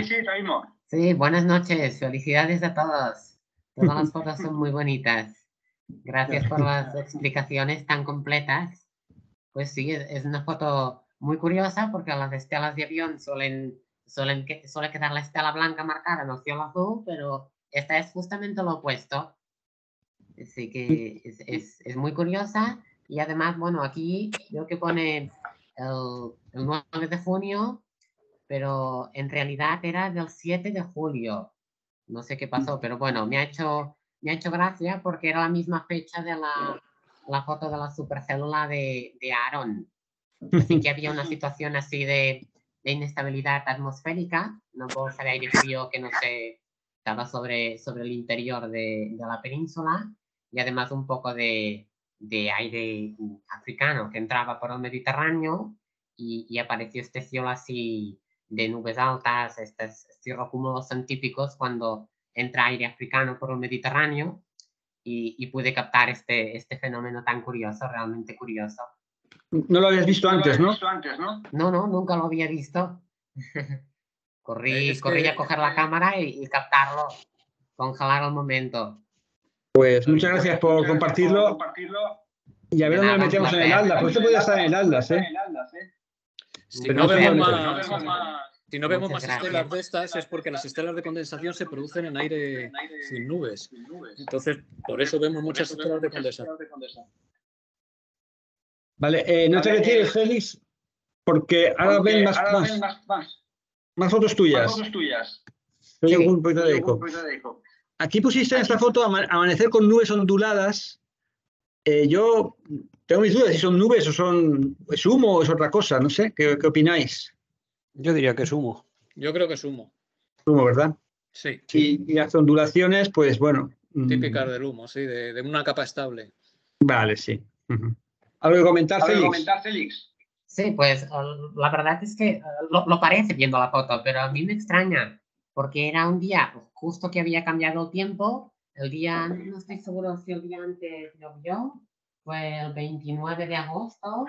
Sí, buenas noches. Felicidades a todos. Todas las fotos son muy bonitas. Gracias por las explicaciones tan completas. Pues sí, es una foto muy curiosa porque las estelas de avión suele quedar la estela blanca marcada en el cielo azul, pero esta es justamente lo opuesto. Así que es muy curiosa. Y además, bueno, aquí creo que pone el 9 de junio, pero en realidad era del 7 de julio. No sé qué pasó, pero bueno, me ha hecho gracia porque era la misma fecha de la foto de la supercélula de Aarón. Así que había una situación así de inestabilidad atmosférica, una bolsa de aire frío que no se estaba sobre el interior de la península, y además un poco de aire africano que entraba por el Mediterráneo y apareció este cielo así de nubes altas. Estos cirrocúmulos son típicos cuando entra aire africano por el Mediterráneo y pude captar este fenómeno tan curioso, realmente curioso. No lo habías visto antes, ¿no? No, nunca lo había visto. Corrí a coger la cámara y captarlo, congelar al momento. Pues muchas gracias por compartirlo. Y a ver dónde metemos en el Atlas. Pues esto podría estar en el Atlas, ¿eh? Si no vemos más estelas de estas es porque las estelas de condensación se producen en aire sin nubes. Entonces, por eso vemos muchas estelas de condensación. Vale, no te retires, Félix, porque ahora ven más fotos tuyas. Soy un poquito de eco. Aquí pusiste en esta foto amanecer con nubes onduladas. Yo tengo mis dudas si son nubes o es humo o es otra cosa, no sé. ¿Qué opináis? Yo diría que es humo. Yo creo que es humo. Humo, ¿verdad? Sí. Y las ondulaciones, pues bueno. Típicas del humo, sí, de una capa estable. Vale, sí. ¿Algo que comentar, Félix? Sí, pues la verdad es que lo parece viendo la foto, pero a mí me extraña, porque era un día justo que había cambiado el tiempo, el día, no estoy seguro si el día antes llovió, fue el 29 de agosto.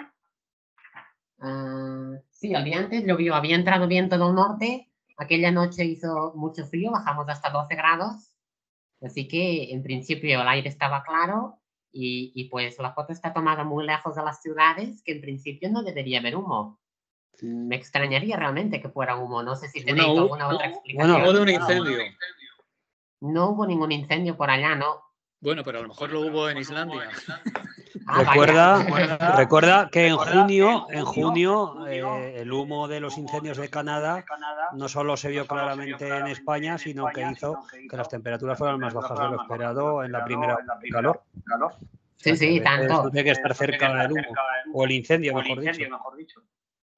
Sí, el día antes llovió, había entrado viento del norte, aquella noche hizo mucho frío, bajamos hasta 12 grados, así que en principio el aire estaba claro. Y pues la foto está tomada muy lejos de las ciudades, que en principio no debería haber humo. Me extrañaría realmente que fuera humo. No sé si tenéis alguna otra explicación. Bueno, hubo un incendio. No hubo ningún incendio por allá, ¿no? Bueno, pero a lo mejor lo hubo en Islandia. Recuerda que en junio el humo de los incendios de Canadá no solo se vio claramente en España, sino que hizo que las temperaturas fueran más bajas de lo esperado en la primera calor. Sí, tanto. Tiene que estar cerca del humo, o el incendio, mejor dicho.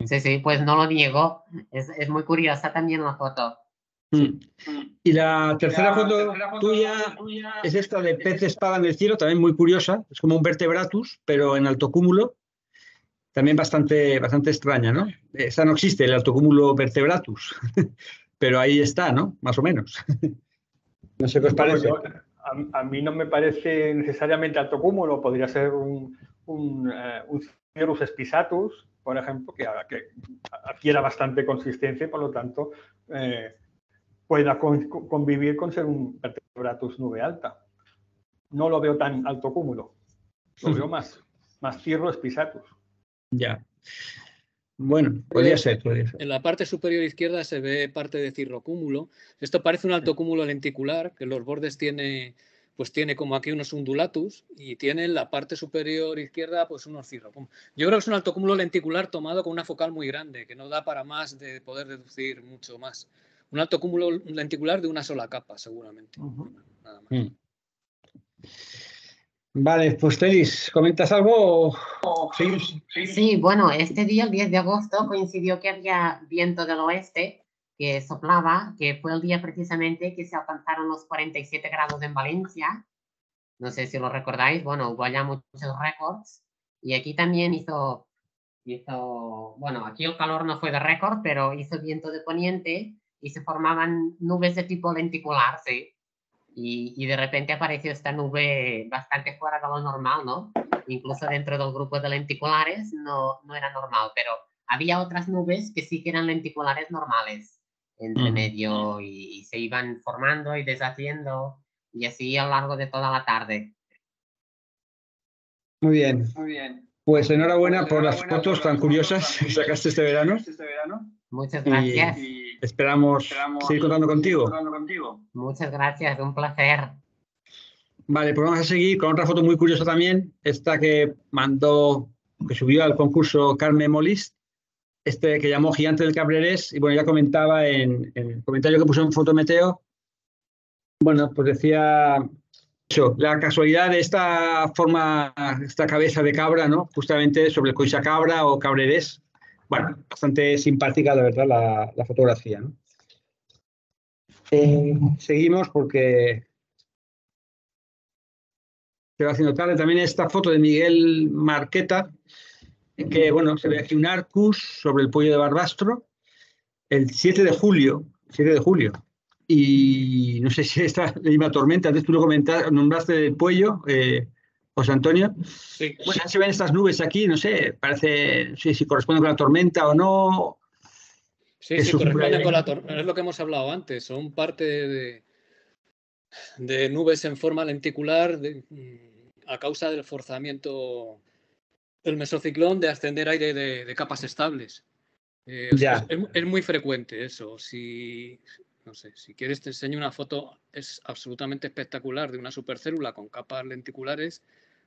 Sí, pues no lo niego. Es muy curiosa también la foto. Mm. Y la tercera foto tuya es esta de pez de espada en el cielo, también muy curiosa. Es como un vertebratus, pero en alto cúmulo. También bastante extraña, ¿no? Esa no existe, el alto cúmulo vertebratus. Pero ahí está, ¿no? Más o menos. No sé qué os parece. Bueno, a mí no me parece necesariamente alto cúmulo. Podría ser un Cirrus spisatus, por ejemplo, que adquiera bastante consistencia y, por lo tanto, pueda convivir con ser un vertebratus nube alta. No lo veo tan alto cúmulo. Lo veo más Cirrus spisatus. Ya. Bueno, podría ser. En la parte superior izquierda se ve parte de cirrocúmulo. Esto parece un alto cúmulo lenticular, que los bordes tiene como aquí unos undulatus y tiene en la parte superior izquierda pues unos cirrocúmulos. Yo creo que es un alto cúmulo lenticular tomado con una focal muy grande, que no da para más de poder deducir mucho más. Un alto cúmulo lenticular de una sola capa, seguramente. Nada más. Vale, pues Félix, ¿comentas algo? Sí, bueno, este día, el 10 de agosto, coincidió que había viento del oeste que soplaba, que fue el día precisamente que se alcanzaron los 47 grados en Valencia. No sé si lo recordáis, bueno, hubo allá muchos récords. Y aquí también hizo, bueno, aquí el calor no fue de récord, pero hizo viento de poniente y se formaban nubes de tipo lenticular, sí. Y de repente apareció esta nube bastante fuera de lo normal, ¿no? Incluso dentro del grupo de lenticulares no era normal, pero había otras nubes que sí que eran lenticulares normales, entre medio, y se iban formando y deshaciendo, y así a lo largo de toda la tarde. Muy bien. Muy bien. Pues enhorabuena por las fotos tan curiosas que sacaste este verano. Muchas gracias. Esperamos seguir contando contigo. Muchas gracias, un placer. Vale, pues vamos a seguir con otra foto muy curiosa también, esta que subió al concurso Carmen Molist, que llamó Gigante del Cabrerés, y bueno, ya comentaba en el comentario que puso en Fotometeo, bueno, pues decía eso, la casualidad de esta cabeza de cabra, ¿no? Justamente sobre el coisacabra o cabrerés. Bueno, bastante simpática, la verdad, la fotografía, ¿no? Seguimos porque se va haciendo tarde. También esta foto de Miguel Marqueta, que, bueno, se ve aquí un Arcus sobre el pollo de Barbastro, el 7 de julio. Y no sé si esta misma tormenta, antes tú lo nombraste del pollo, José Antonio. Sí. Bueno, se ven estas nubes aquí, no sé, parece, no sé si corresponde con la tormenta o no. Sí, corresponde con la tormenta, es lo que hemos hablado antes, son parte de nubes en forma lenticular a causa del forzamiento del mesociclón de ascender aire de capas estables. Ya. Es muy frecuente eso, no sé, si quieres te enseño una foto, es absolutamente espectacular, de una supercélula con capas lenticulares.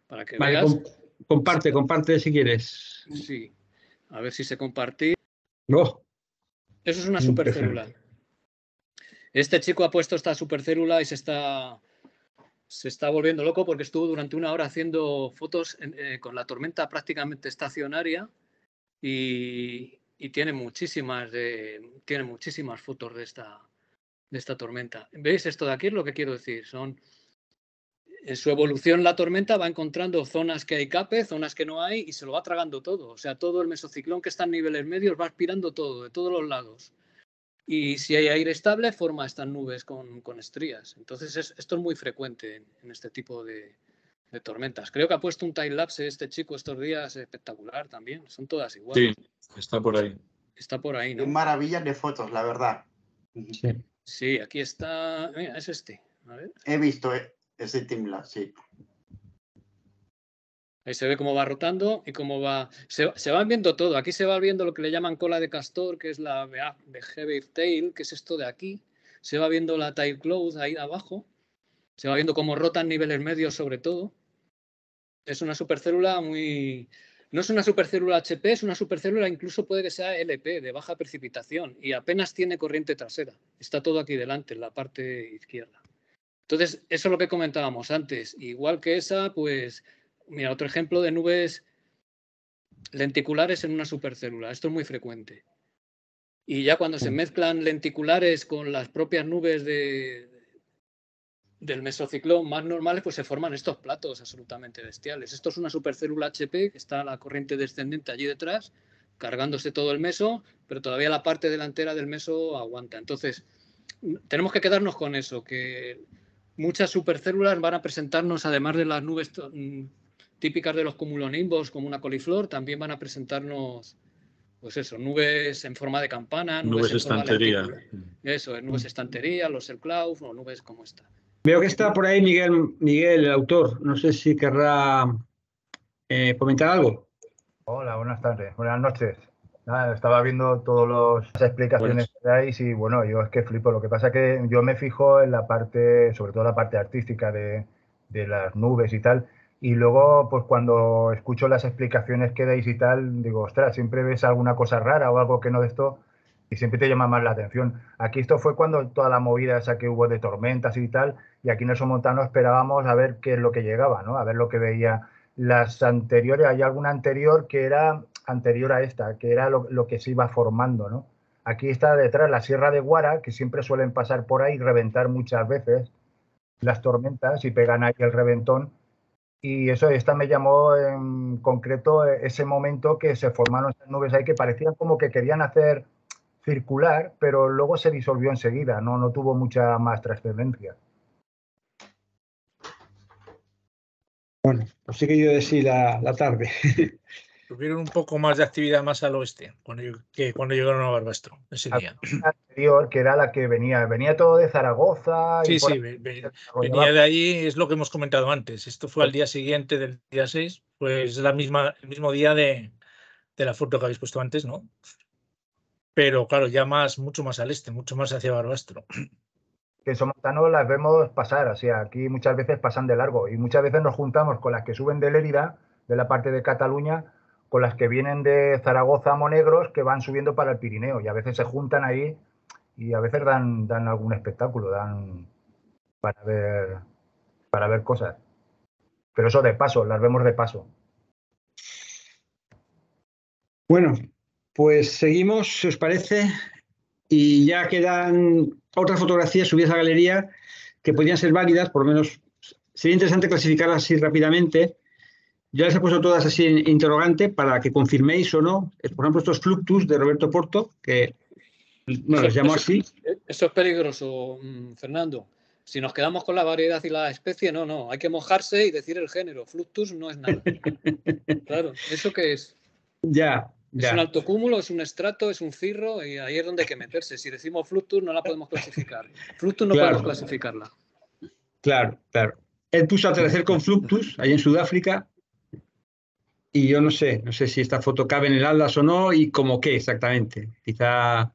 Para que vale, veas. Comparte si quieres. Sí, a ver si se comparte. No. Eso es una supercélula. Este chico ha puesto esta supercélula y se está volviendo loco porque estuvo durante una hora haciendo fotos con la tormenta prácticamente estacionaria y tiene muchísimas fotos de esta tormenta. ¿Veis? Esto de aquí es lo que quiero decir. En su evolución, la tormenta va encontrando zonas que hay cape, zonas que no hay, y se lo va tragando todo. O sea, todo el mesociclón que está en niveles medios va aspirando todo, de todos los lados. Y si hay aire estable, forma estas nubes con estrías. Entonces, esto es muy frecuente en este tipo de tormentas. Creo que ha puesto un time-lapse este chico estos días espectacular también. Son todas iguales. Sí, está por ahí. Está por ahí, ¿no? Maravillas de fotos, la verdad. Sí, aquí está. Mira, es este. A ver. He visto, ese timbla, sí. Ahí se ve cómo va rotando y cómo va. Se va viendo todo. Aquí se va viendo lo que le llaman cola de castor, que es la Behemoth Tail, que es esto de aquí. Se va viendo la Tail Cloud ahí abajo. Se va viendo cómo rotan niveles medios, sobre todo. Es una supercélula muy. No es una supercélula HP, es una supercélula, incluso puede que sea LP, de baja precipitación, y apenas tiene corriente trasera. Está todo aquí delante, en la parte izquierda. Entonces, eso es lo que comentábamos antes. Igual que esa, pues, mira, otro ejemplo de nubes lenticulares en una supercélula. Esto es muy frecuente. Y ya cuando se mezclan lenticulares con las propias nubes del mesociclón más normales, pues se forman estos platos absolutamente bestiales. Esto es una supercélula HP, que está la corriente descendente allí detrás, cargándose todo el meso, pero todavía la parte delantera del meso aguanta. Entonces, tenemos que quedarnos con eso, que muchas supercélulas van a presentarnos, además de las nubes típicas de los cumulonimbos, como una coliflor, también van a presentarnos, pues eso, nubes en forma de campana, nubes estantería. Eso, nubes estantería, los Selklauf, o nubes como esta. Veo que está por ahí Miguel, el autor. No sé si querrá comentar algo. Hola, buenas tardes, buenas noches. Nada, estaba viendo todas las explicaciones que dais y bueno, yo es que flipo. Lo que pasa es que yo me fijo en la parte, sobre todo la parte artística de las nubes y tal, y luego pues cuando escucho las explicaciones que dais y tal, digo, ostras, siempre ves alguna cosa rara o algo que no de esto y siempre te llama más la atención. Aquí esto fue cuando toda la movida esa que hubo de tormentas y tal, y aquí nosotros montanos esperábamos a ver qué es lo que llegaba, ¿no? A ver lo que veía. Las anteriores, hay alguna anterior que era anterior a esta, que era lo que se iba formando, ¿no? Aquí está detrás la Sierra de Guara, que siempre suelen pasar por ahí, reventar muchas veces las tormentas y pegan ahí el reventón. Y eso, esta me llamó en concreto ese momento que se formaron esas nubes ahí que parecían como que querían hacer circular, pero luego se disolvió enseguida, no tuvo mucha más trascendencia. Bueno, pues sí que yo decía la tarde. Tuvieron un poco más de actividad más al oeste cuando llegaron a Barbastro ese día. La anterior, que era la que venía todo de Zaragoza. Sí, y sí, venía de allí, es lo que hemos comentado antes. Esto fue al día siguiente del día 6, pues el mismo día de la foto que habéis puesto antes, ¿no? Pero claro, ya mucho más al este, mucho más hacia Barbastro. Que somontanos las vemos pasar, o sea, aquí muchas veces pasan de largo y muchas veces nos juntamos con las que suben de Lérida, de la parte de Cataluña, con las que vienen de Zaragoza a Monegros, que van subiendo para el Pirineo y a veces se juntan ahí y a veces dan algún espectáculo, para ver cosas. Pero eso de paso, las vemos de paso. Bueno, pues seguimos, si os parece, y ya quedan otras fotografías subidas a la galería que podrían ser válidas, por lo menos sería interesante clasificarlas así rápidamente. Yo las he puesto todas así en interrogante para que confirméis o no. Por ejemplo, estos Fluctus de Roberto Porto, que bueno, los llamo así. Eso es peligroso, Fernando. Si nos quedamos con la variedad y la especie, no. Hay que mojarse y decir el género. Fluctus no es nada. Claro, ¿eso qué es? Ya. Es un alto cúmulo, es un estrato, es un cirro y ahí es donde hay que meterse. Si decimos Fluctus no la podemos clasificar. Fluctus no podemos clasificarla. Claro. Él puso a tercer con Fluctus, ahí en Sudáfrica, y yo no sé si esta foto cabe en el atlas o no y como qué exactamente. Quizá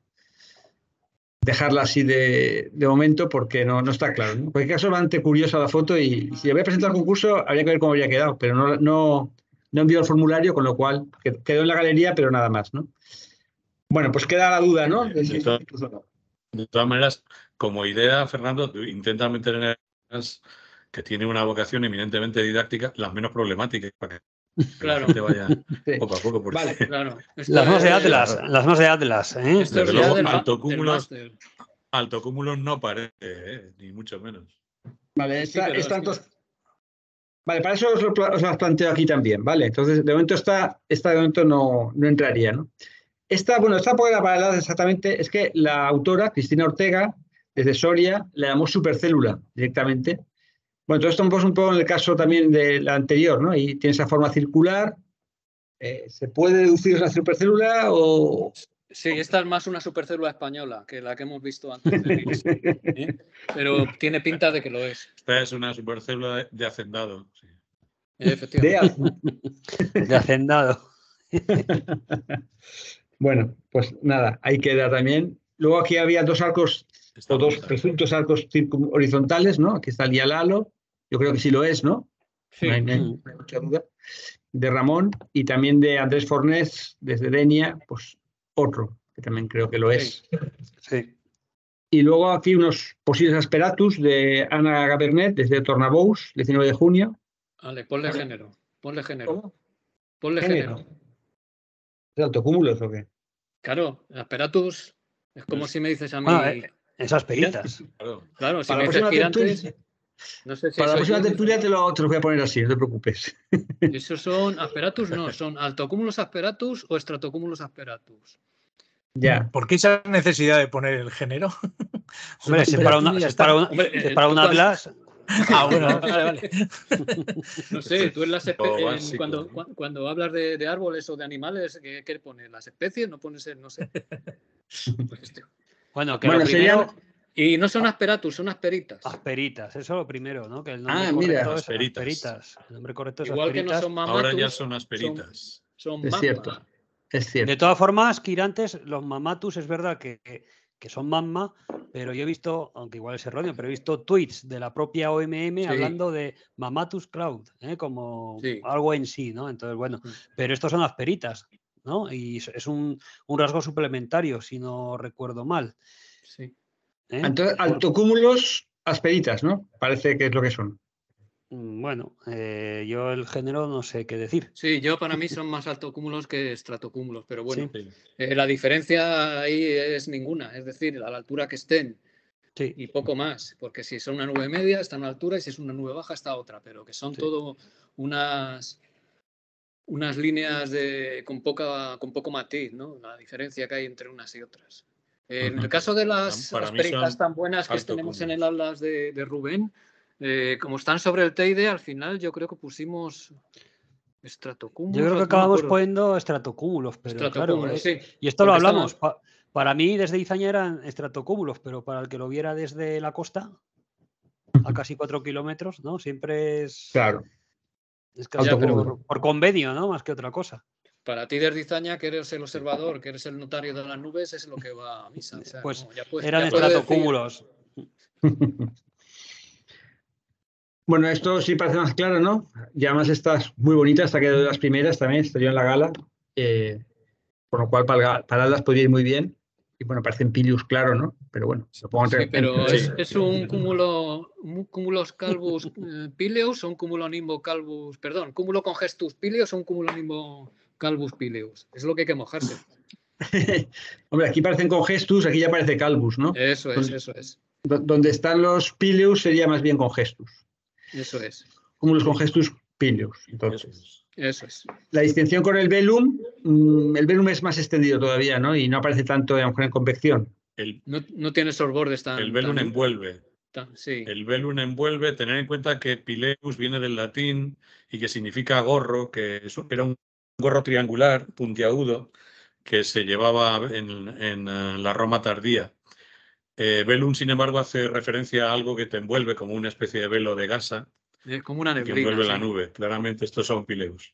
dejarla así de momento porque no está claro, ¿no? En cualquier caso, bastante curiosa la foto y si había presentado el concurso habría que ver cómo habría quedado, pero no envió el formulario, con lo cual quedó en la galería, pero nada más, ¿no? Bueno, pues queda la duda, ¿no? De todas maneras, como idea, Fernando, intenta meter en ellas que tiene una vocación eminentemente didáctica, las menos problemáticas, para que la gente vaya poco a poco. Vale, claro. Las más de Atlas, ¿eh? Desde luego, altocúmulos no parece, ni mucho menos. Vale, Vale, para eso os las planteo aquí también, ¿vale? Entonces, de momento esta no entraría, ¿no? Esta porque la palabra exactamente es que la autora, Cristina Ortega, desde Soria, la llamó supercélula directamente. Bueno, entonces estamos un poco en el caso también de la anterior, ¿no? Y tiene esa forma circular. ¿Se puede deducir la supercélula o...? Sí, esta es más una supercélula española que la que hemos visto antes de Félix, ¿eh? Pero tiene pinta de que lo es. Esta es una supercélula de hacendado. Sí. Efectivamente. De hacendado. Bueno, pues nada, ahí queda también. Luego aquí había dos arcos, dos presuntos arcos horizontales, ¿no? Aquí está el Yalalo, yo creo que sí lo es, ¿no? Sí. No hay mucha duda. De Ramón y también de Andrés Fornés, desde Denia, pues... otro, que también creo que lo es. Sí. Y luego aquí unos posibles asperatus de Ana Gabernet, desde Tornabous, 19 de junio. Vale, ponle género. ¿Es autocúmulos o qué? Claro, el asperatus es como si me dices a mí... Ah, esas peguitas. Claro, si me dices Quirantes... No sé si para la próxima tertulia te lo voy a poner así, no te preocupes. ¿Esos son asperatus? No, son altocúmulos asperatus o estratocúmulos asperatus. Ya. ¿Por qué esa necesidad de poner el género? Hombre, se para una atlas. Ah, bueno, vale. No sé, tú en las cuando hablas de árboles o de animales, ¿qué pones? ¿Las especies? No pones el, no sé. Bueno, que primero... Sería... Y no son asperatus, son asperitas. Asperitas, eso es lo primero, ¿no? Que el nombre correcto es asperitas. El nombre correcto es igual asperitas. Que no son mamatus, ahora ya son asperitas. Son es cierto, es cierto. De todas formas, Quirantes, los mamatus es verdad que son mamma, pero yo he visto, aunque igual es erróneo, pero he visto tweets de la propia OMM hablando de mamatus cloud, ¿eh? Como algo en sí, ¿no? Entonces, bueno, pero estos son asperitas, ¿no? Y es un rasgo suplementario, si no recuerdo mal. Sí. Entonces, altocúmulos, asperitas, ¿no? Parece que es lo que son. Bueno, yo el género no sé qué decir. Sí, yo para mí son más altocúmulos que estratocúmulos, pero bueno, la diferencia ahí es ninguna, es decir, a la altura que estén y poco más, porque si son una nube media está a una altura y si es una nube baja está a otra, pero que son todo unas líneas con poco matiz, ¿no? La diferencia que hay entre unas y otras. En el caso de las asperitas tan buenas que tenemos en el Atlas de Rubén, como están sobre el Teide, al final yo creo que pusimos estratocúmulos. Yo creo que acabamos poniendo estratocúmulos, pero estratocúmulos, claro, y esto lo hablamos. Para mí desde Izaña eran estratocúmulos, pero para el que lo viera desde la costa, a casi 4 kilómetros, ¿no? Siempre es... Claro. Es casi por convenio, ¿no? Más que otra cosa. Para ti, desde Izaña, que eres el observador, que eres el notario de las nubes, es lo que va a misa. O sea, pues no, eran estratocúmulos. Bueno, esto sí parece más claro, ¿no? Y además estas muy bonitas, esta que de las primeras también, salió en la gala. Por lo cual, para las podía ir muy bien. Y bueno, parecen pilius, claro, ¿no? Pero bueno, supongo que... Sí, pero es un cúmulos calvus pileus, un cúmulo nimbo calvus... Perdón, cúmulo congestus pileus, un cúmulo nimbo... Calvus pileus, es lo que hay que mojarse. Hombre, aquí parecen congestus, aquí ya parece calvus, ¿no? Eso es, eso es. Donde están los pileus sería más bien congestus. Eso es. Como los congestus pileus, entonces. Eso es. La distinción con el velum es más extendido todavía, ¿no? Y no aparece tanto, a lo mejor, en convección. No tiene esos bordes tan... El velum envuelve. Sí. El velum envuelve, tener en cuenta que pileus viene del latín y que significa gorro, que era un gorro triangular, puntiagudo, que se llevaba en la Roma tardía. Velum, sin embargo, hace referencia a algo que te envuelve, como una especie de velo de gasa, como una neblina, que envuelve la nube. Claramente estos son pileus.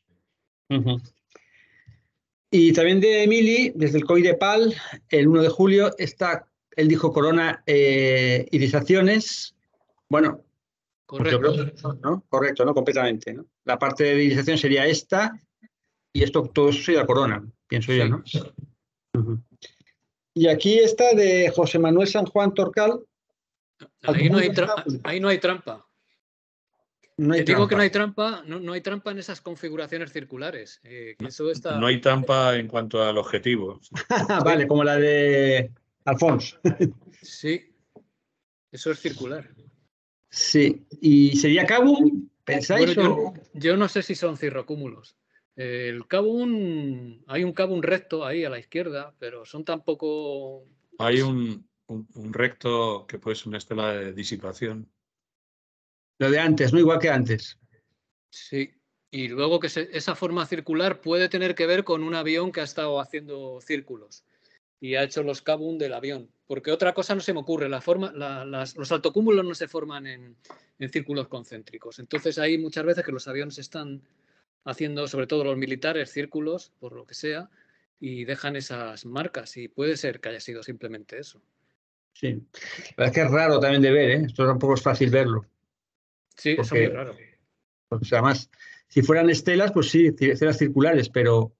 Y también de Emili, desde el COI de Pal, el 1 de julio, él dijo corona irisaciones. Bueno, correcto, pues, ¿no? Correcto, ¿no? Completamente, ¿no? La parte de irisación sería esta. Y esto todo eso sería corona, pienso yo, ¿no? Y aquí está de José Manuel San Juan Torcal. Ahí no hay trampa. No hay trampa. Digo que no hay trampa, no hay trampa en esas configuraciones circulares. No hay trampa en cuanto al objetivo. Vale, como la de Alfons. Sí, eso es circular. Sí, ¿y sería cabum? ¿Pensáis? Bueno, yo no sé si son cirrocúmulos. El cabum, hay un cabum recto ahí a la izquierda, pero son tampoco... Hay un recto que puede ser una estela de disipación. Lo de antes, ¿no? Igual que antes. Sí, y luego que esa forma circular puede tener que ver con un avión que ha estado haciendo círculos y ha hecho los cabum del avión. Porque otra cosa no se me ocurre, los altocúmulos no se forman en círculos concéntricos. Entonces hay muchas veces que los aviones están... haciendo, sobre todo los militares, círculos, por lo que sea, y dejan esas marcas, y puede ser que haya sido simplemente eso. Sí, la verdad es que es raro también de ver, ¿eh? Esto tampoco es fácil verlo. Sí, eso es muy raro. Porque además, si fueran estelas, pues sí, estelas circulares, pero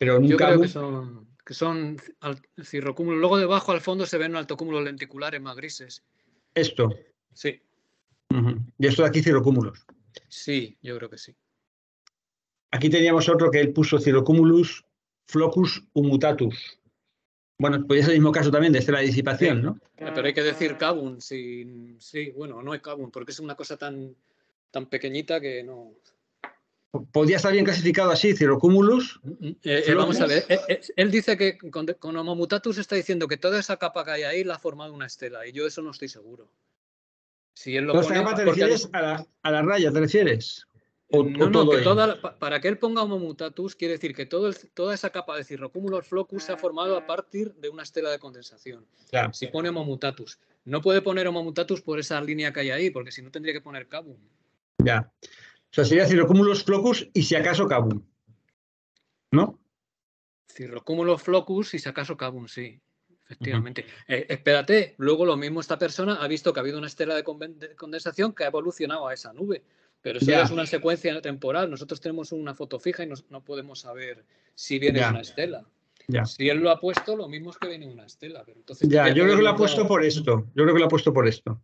nunca... Yo creo que son cirrocúmulos. Luego debajo, al fondo, se ven altocúmulos lenticulares más grises. ¿Esto? Sí. Y esto de aquí, cirrocúmulos. Sí, yo creo que sí. Aquí teníamos otro que él puso cirrocúmulus flocus humutatus. Bueno, pues es el mismo caso también de estela de disipación, sí, ¿no? Pero hay que decir cabum, sí, bueno, no es cabum, porque es una cosa tan pequeñita que no... ¿Podría estar bien clasificado así, cirrocúmulos? Vamos a ver, él dice que con homomutatus está diciendo que toda esa capa que hay ahí la ha formado una estela, y yo eso no estoy seguro. Si él lo pone, ¿esa capa te refieres a la raya, te refieres? No, que para que él ponga homomutatus quiere decir que toda esa capa de cirrocúmulos flocus se ha formado a partir de una estela de condensación. Claro. Si pone homomutatus, no puede poner homomutatus por esa línea que hay ahí, porque si no tendría que poner cabum. Ya. O sea, sería cirrocúmulos flocus y si acaso cabum, ¿no? Cirrocúmulos flocus y si acaso cabum, sí. Efectivamente. Espérate, luego lo mismo esta persona ha visto que ha habido una estela de condensación que ha evolucionado a esa nube. Pero eso ya es una secuencia temporal. Nosotros tenemos una foto fija y no podemos saber si viene una estela. Ya. Si él lo ha puesto, lo mismo es que viene una estela. Pero entonces, ya, yo creo que lo ha puesto por esto. Yo creo que lo ha puesto por esto. No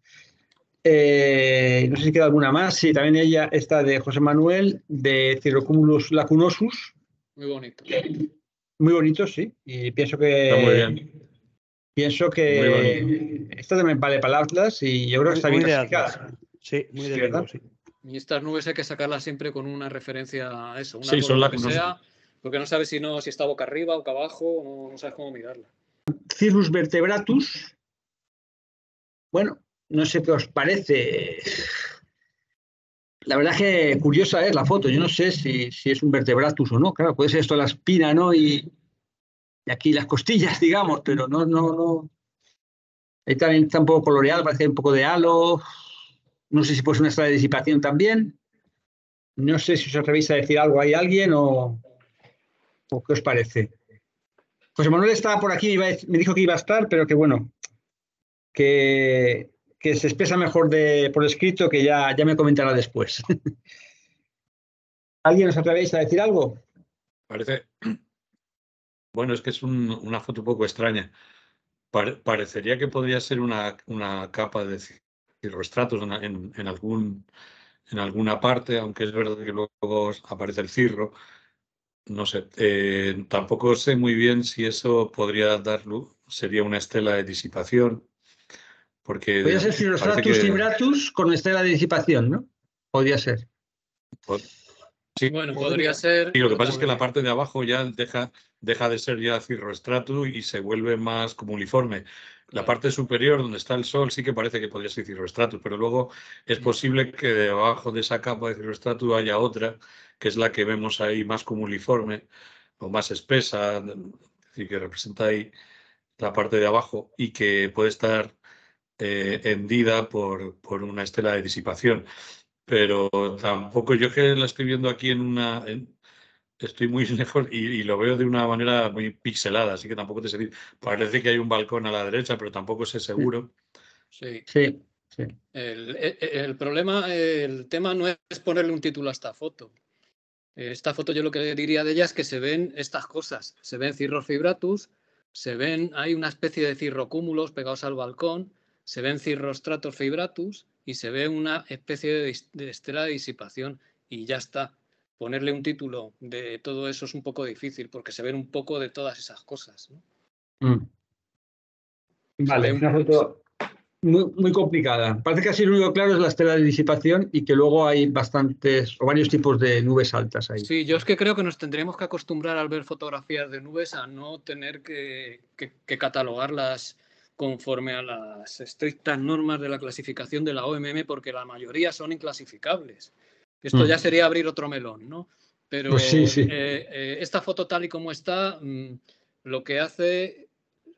sé si queda alguna más. Sí, también ella está de José Manuel, de Cirrocumulus lacunosus. Muy bonito. Muy bonito, sí. Y pienso que... Está muy bien. Pienso que... Esta también vale para el Atlas y yo creo que está muy bien clasificada. Sí, muy de verdad. Sí. Y estas nubes hay que sacarlas siempre con una referencia a eso. Una sí, son lacunosos. Porque no sabes si está boca arriba, boca abajo, no sabes cómo mirarla. Cirrus vertebratus. Bueno, no sé qué os parece. La verdad es que curiosa es la foto. Yo no sé si es un vertebratus o no. Claro, puede ser esto la espina, ¿no? Y aquí las costillas, digamos, pero no. Ahí también está un poco coloreado, parece un poco de halo. No sé si puede ser una estela de disipación también. No sé si os atrevéis a decir algo ahí a alguien o qué os parece. José Manuel estaba por aquí, me dijo que iba a estar, pero que bueno, que se expresa mejor por escrito, que ya me comentará después. ¿Alguien os atrevéis a decir algo? Parece... Bueno, es que es una foto un poco extraña. Parecería que podría ser una capa de... cirroestratos en alguna parte, aunque es verdad que luego aparece el cirro. No sé, tampoco sé muy bien si eso podría dar luz, sería una estela de disipación. Porque podría ser cirroestratus vibratus con estela de disipación, ¿no? Podría ser. Sí, bueno, podría ser. Y lo que pasa es que la parte de abajo ya deja de ser ya cirroestratus y se vuelve más cumuliforme. La parte superior, donde está el sol, sí que parece que podría ser cirroestratus, pero luego es posible que debajo de esa capa de cirroestratus haya otra, que es la que vemos ahí más cumuliforme o más espesa, y que representa ahí la parte de abajo y que puede estar hendida por una estela de disipación. Pero tampoco, yo que la estoy viendo aquí estoy muy lejos y lo veo de una manera muy pixelada, así que tampoco te sé decir. Parece que hay un balcón a la derecha, pero tampoco sé seguro. Sí. El problema, el tema no es ponerle un título a esta foto. Esta foto yo lo que diría de ella es que se ven estas cosas. Se ven cirros fibratus, hay una especie de cirrocúmulos pegados al balcón, se ven cirrostratos fibratus y se ve una especie de estela de disipación y ya está. Ponerle un título de todo eso es un poco difícil, porque se ven un poco de todas esas cosas, ¿no? Vale, una foto muy, muy complicada. Parece que así lo único claro es la estela de disipación y que luego hay varios tipos de nubes altas ahí. Sí, yo es que creo que nos tendríamos que acostumbrar al ver fotografías de nubes a no tener que catalogarlas conforme a las estrictas normas de la clasificación de la OMM, porque la mayoría son inclasificables. Esto ya sería abrir otro melón, ¿no? Pero pues sí. Esta foto tal y como está, lo que hace,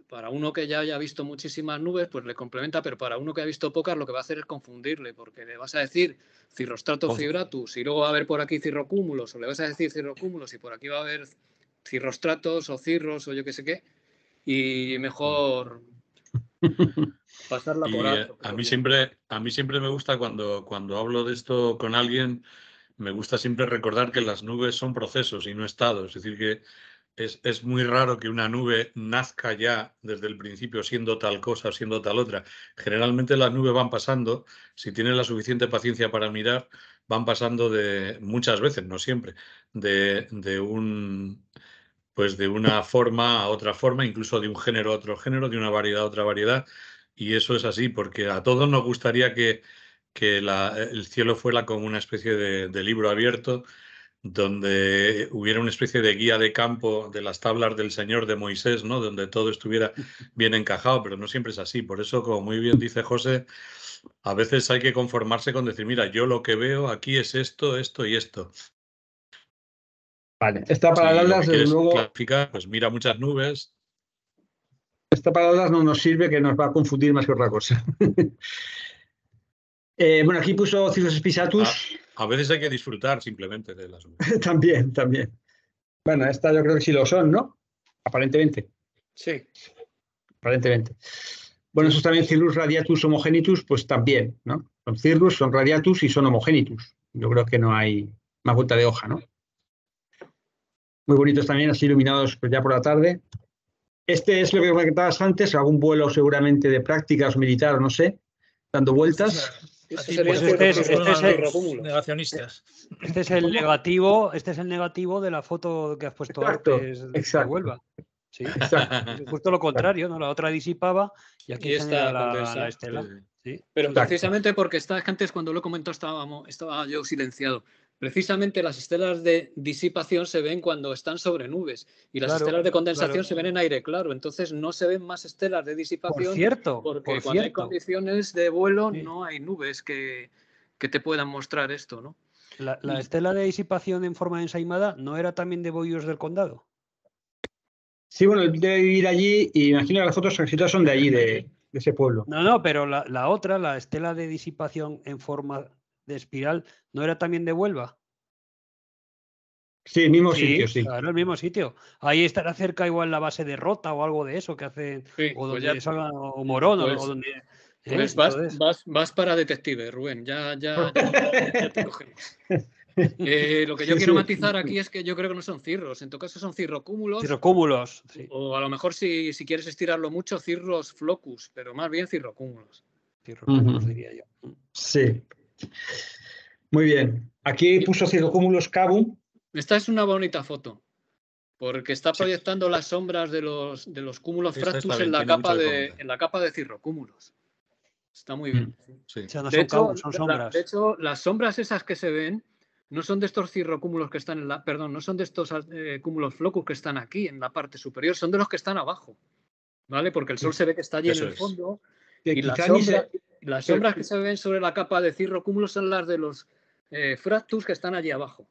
para uno que ya haya visto muchísimas nubes, pues le complementa, pero para uno que ha visto pocas, lo que va a hacer es confundirle, porque le vas a decir cirrostratus fibratus y luego va a haber por aquí cirrocúmulos, o le vas a decir cirrocúmulos y por aquí va a haber cirrostratos o cirros o yo qué sé qué, y mejor... Pasarla por alto. A mí siempre me gusta cuando hablo de esto con alguien, me gusta siempre recordar que las nubes son procesos y no estados. Es decir, que es muy raro que una nube nazca ya desde el principio siendo tal cosa, siendo tal otra. Generalmente las nubes van pasando, si tienen la suficiente paciencia para mirar, van pasando muchas veces, no siempre, de un... pues de una forma a otra forma, incluso de un género a otro género, de una variedad a otra variedad. Y eso es así, porque a todos nos gustaría que el cielo fuera como una especie de libro abierto, donde hubiera una especie de guía de campo de las tablas del Señor de Moisés, ¿no? Donde todo estuviera bien encajado, pero no siempre es así. Por eso, como muy bien dice José, a veces hay que conformarse con decir, mira, yo lo que veo aquí es esto, esto y esto. Vale, esta palabra, si luego, clasificar, pues mira muchas nubes. Esta palabra no nos sirve, que nos va a confundir más que otra cosa. Bueno, aquí puso Cifros Pisatus. A veces hay que disfrutar simplemente de las nubes. También, también. Bueno, esta yo creo que sí lo son, ¿no? Aparentemente. Sí. Aparentemente. Bueno, esos también cirrus radiatus homogenitus, pues también, ¿no? Son cirrus, son radiatus y son homogenitus. Yo creo que no hay más vuelta de hoja, ¿no? Muy bonitos también, así iluminados pues, ya por la tarde. Este es lo que comentabas antes, algún vuelo seguramente de prácticas militar o no sé, dando vueltas. Así, pues este es el negativo de la foto que has puesto antes de Huelva. Sí, exacto. Justo lo contrario, ¿no? La otra disipaba y aquí está la estela. Sí. Pero exacto, precisamente porque está, antes cuando lo comentó estaba yo silenciado. Precisamente las estelas de disipación se ven cuando están sobre nubes y las estelas de condensación se ven en aire claro. Entonces no se ven más estelas de disipación porque cuando hay condiciones de vuelo no hay nubes que te puedan mostrar esto, ¿no? La estela de disipación en forma ensaimada no era también de Boyos del Condado. Sí, bueno, debe vivir allí y imagino que las fotos exitosas son de allí, de ese pueblo. No, no, pero la otra, la estela de disipación en forma de espiral, ¿no era también de Huelva? Sí, el mismo sitio, sí. Claro, el mismo sitio. Ahí estará cerca igual la base de Rota o algo de eso que hacen, sí, o donde pues salga, o Morón, pues, o donde... Pues vas para detective, Rubén, ya te cogemos. Lo que yo quiero matizar aquí es que yo creo que no son cirros, en todo caso son cirrocúmulos. Cirrocúmulos, sí. O a lo mejor si quieres estirarlo mucho, cirros flocus, pero más bien cirrocúmulos. Cirrocúmulos diría yo. Sí. Muy bien. Aquí puso cirrocúmulos cabum. Esta es una bonita foto, porque está proyectando las sombras de los cúmulos fractus en la capa de cirrocúmulos. Está muy bien. Sí. De hecho, las sombras esas que se ven no son de estos cirrocúmulos que están en la... Perdón, no son de estos cúmulos flocus que están aquí, en la parte superior, son de los que están abajo, ¿vale? Porque el sol se ve que está allí en el fondo. Y las sombras que se ven sobre la capa de cirrocúmulos son las de los fractus que están allí abajo.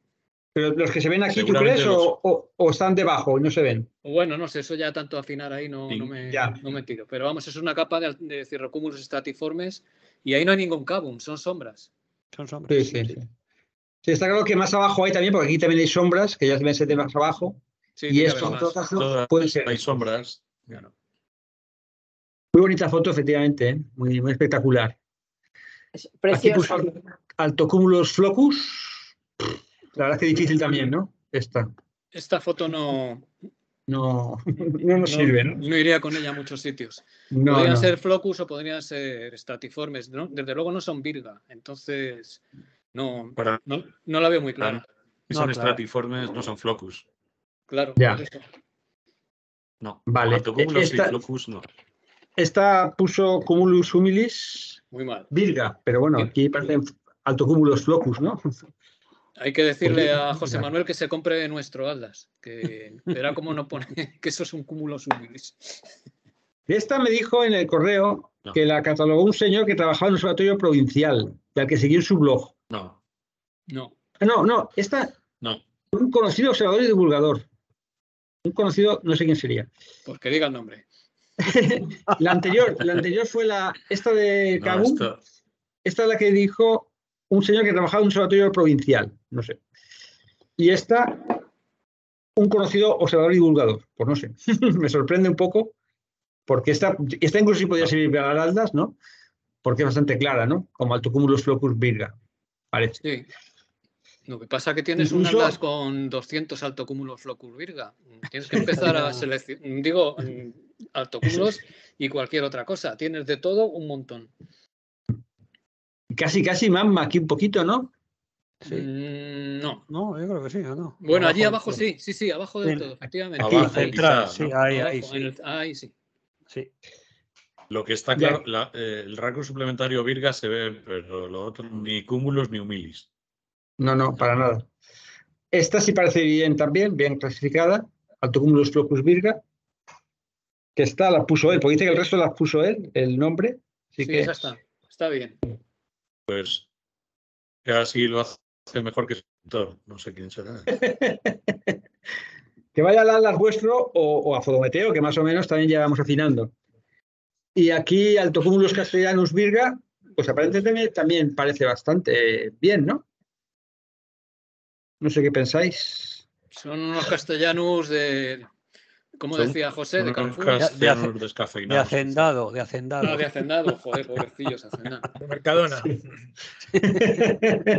¿Pero los que se ven aquí, tú crees, o están debajo y no se ven? Bueno, no sé, eso ya tanto afinar ahí no me tiro. Pero vamos, es una capa de cirrocúmulos estratiformes y ahí no hay ningún cabum, son sombras. Son sombras. Sí. Sí, está claro que más abajo hay también, porque aquí también hay sombras, que ya se ven más abajo. Sí, y esto, en todo caso, pueden ser. Hay sombras. Claro. Muy bonita foto, efectivamente, ¿eh? Muy, muy espectacular. Es precioso. Aquí puso altocúmulos flocus. La verdad es que difícil también, ¿no? Esta foto no nos sirve, ¿no? No iría con ella a muchos sitios. No, podrían ser flocus o podrían ser estratiformes, ¿no? Desde luego no son virga, entonces... No la veo muy clara. Son estratiformes, no son flocus. Claro. Ya. No. Vale. Altocúmulos y flocus no. Esta puso cumulus humilis. Muy mal. Virga, pero bueno, aquí parecen altocúmulos flocus, ¿no? Hay que decirle a José Manuel que se compre nuestro Atlas, que verá cómo no pone que eso es un cumulus humilis. Esta me dijo en el correo que la catalogó un señor que trabajaba en un observatorio provincial, y al que siguió su blog. No. Esta. No. Un conocido observador y divulgador. Un conocido, no sé quién sería. Pues que diga el nombre. la anterior fue la. Esta de Cabum. Esta es la que dijo un señor que trabajaba en un observatorio provincial. No sé. Y esta, un conocido observador y divulgador. Pues no sé. Me sorprende un poco. Porque esta incluso sí podría servir para las Atlas, ¿no? Porque es bastante clara, ¿no? Como altocúmulos flocus virga. Parece. Sí. Lo que pasa es que tienes un Atlas con 200 altocúmulos flocus virga. Tienes que empezar a seleccionar, digo, altocúmulos y cualquier otra cosa. Tienes de todo un montón. Casi, casi mamma aquí un poquito, ¿no? Sí. No. No, yo creo que sí, ¿o no? Bueno, abajo, allí abajo sí, sí, sí, abajo del todo, efectivamente. Abajo, quizás, sí, ¿no? Ahí, abajo, ahí sí. Ahí sí. Sí. Lo que está claro, el rango suplementario virga se ve, pero lo otro ni cúmulos ni humilis. No, no, para nada. Esta sí parece bien también, bien clasificada, Altocúmulus Flocus Virga, que está, la puso él, porque dice que el resto la puso él, el nombre. Así sí, que esa está, está bien. Pues casi lo hace mejor que su autor, no sé quién será. Que vaya al Atlas vuestro o a Fotometeo, que más o menos también ya vamos afinando. Y aquí Altocúmulus Castellanus Virga, pues aparentemente también parece bastante bien, ¿no? No sé qué pensáis. Son unos castellanos de, como decía José, de Carrefour. De hacendado. No, de hacendado, joder, pobrecillos, hacendado. De Mercadona. Sí.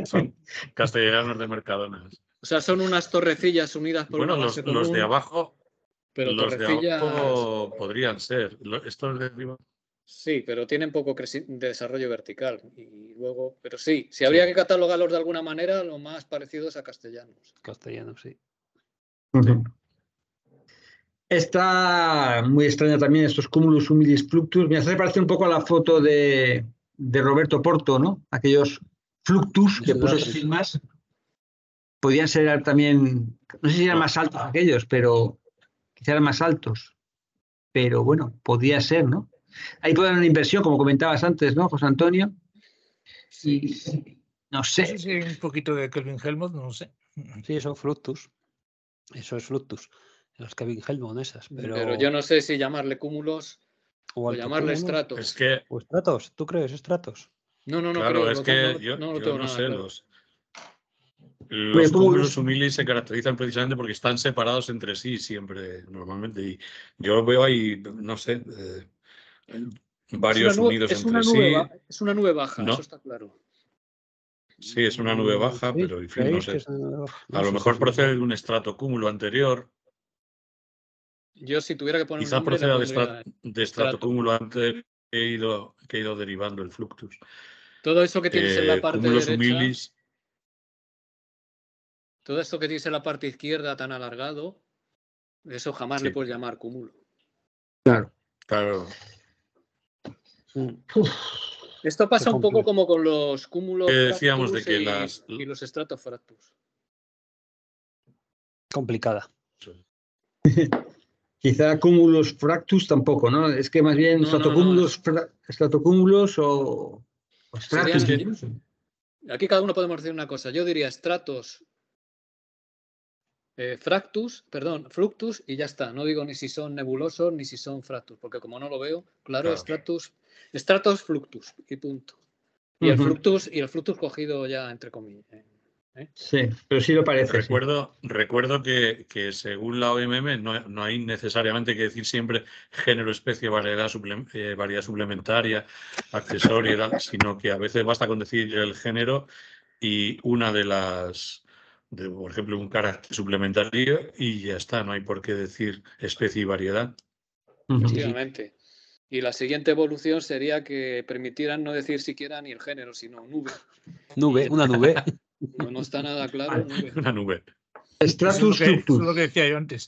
Son castellanos de Mercadona. O sea, son unas torrecillas unidas por una base común. Los de abajo, pero los torrecillas... de abajo podrían ser. Estos de arriba. Sí, pero tienen poco desarrollo vertical y luego, pero sí, si habría que catalogarlos de alguna manera, lo más parecido es a castellanos. Castellanos, sí. Uh-huh. Está muy extraña también estos cúmulos humilis fluctus. Mira, se parece un poco a la foto de Roberto Porto, ¿no? Aquellos fluctus que puso sin más. Podían ser también, no sé si eran más altos aquellos, pero quizá eran más altos. Pero bueno, podía ser, ¿no? Ahí puede haber una inversión, como comentabas antes, ¿no, José Antonio? Sí. No sé. Sí, sí, un poquito de Kelvin Helmont, no sé. Sí, son fluctus. Eso es fluctus. Los Kelvin Helmont esas. Pero yo no sé si llamarle cúmulos o llamarle estratos. Es que... ¿O estratos? ¿Tú crees estratos? No, no, no. Claro, creo, es que yo no sé. Claro. Los cúmulos humilis se caracterizan precisamente porque están separados entre sí siempre, normalmente. Y yo veo ahí, no sé... varios unidos entre sí. Es una nube baja, ¿no? Eso está claro. Sí, es una nube baja, pero en fin, no sé. A lo mejor procede de un estratocúmulo anterior. Yo si tuviera que poner quizá proceda de estratocúmulo anterior que he ido derivando el fluctus. Todo eso que tienes en la parte derecha. Humilis. Todo esto que tienes en la parte izquierda tan alargado, eso jamás le puedes llamar cúmulo. Claro. Claro. Uf, esto pasa un poco como con los cúmulos decíamos de que y los estratofractus. Complicada. Quizá cúmulos fractus tampoco, ¿no? Es que más bien estratocúmulos o estratos. Aquí cada uno podemos decir una cosa. Yo diría estratos, fluctus y ya está. No digo ni si son nebulosos ni si son fractus, porque como no lo veo, claro. Estratos fluctus y punto. Y el fluctus cogido ya entre comillas. ¿Eh? Sí, pero sí lo parece. Recuerdo que según la OMM no hay necesariamente que decir siempre género, especie, variedad suplementaria, accesoria, sino que a veces basta con decir el género y una de las... por ejemplo, un carácter suplementario y ya está, no hay por qué decir especie y variedad. Efectivamente. Y la siguiente evolución sería que permitieran no decir siquiera ni el género, sino nube. Una nube. No está nada claro. Nube. Una nube. Stratus fluctus. Eso es lo que decía yo antes.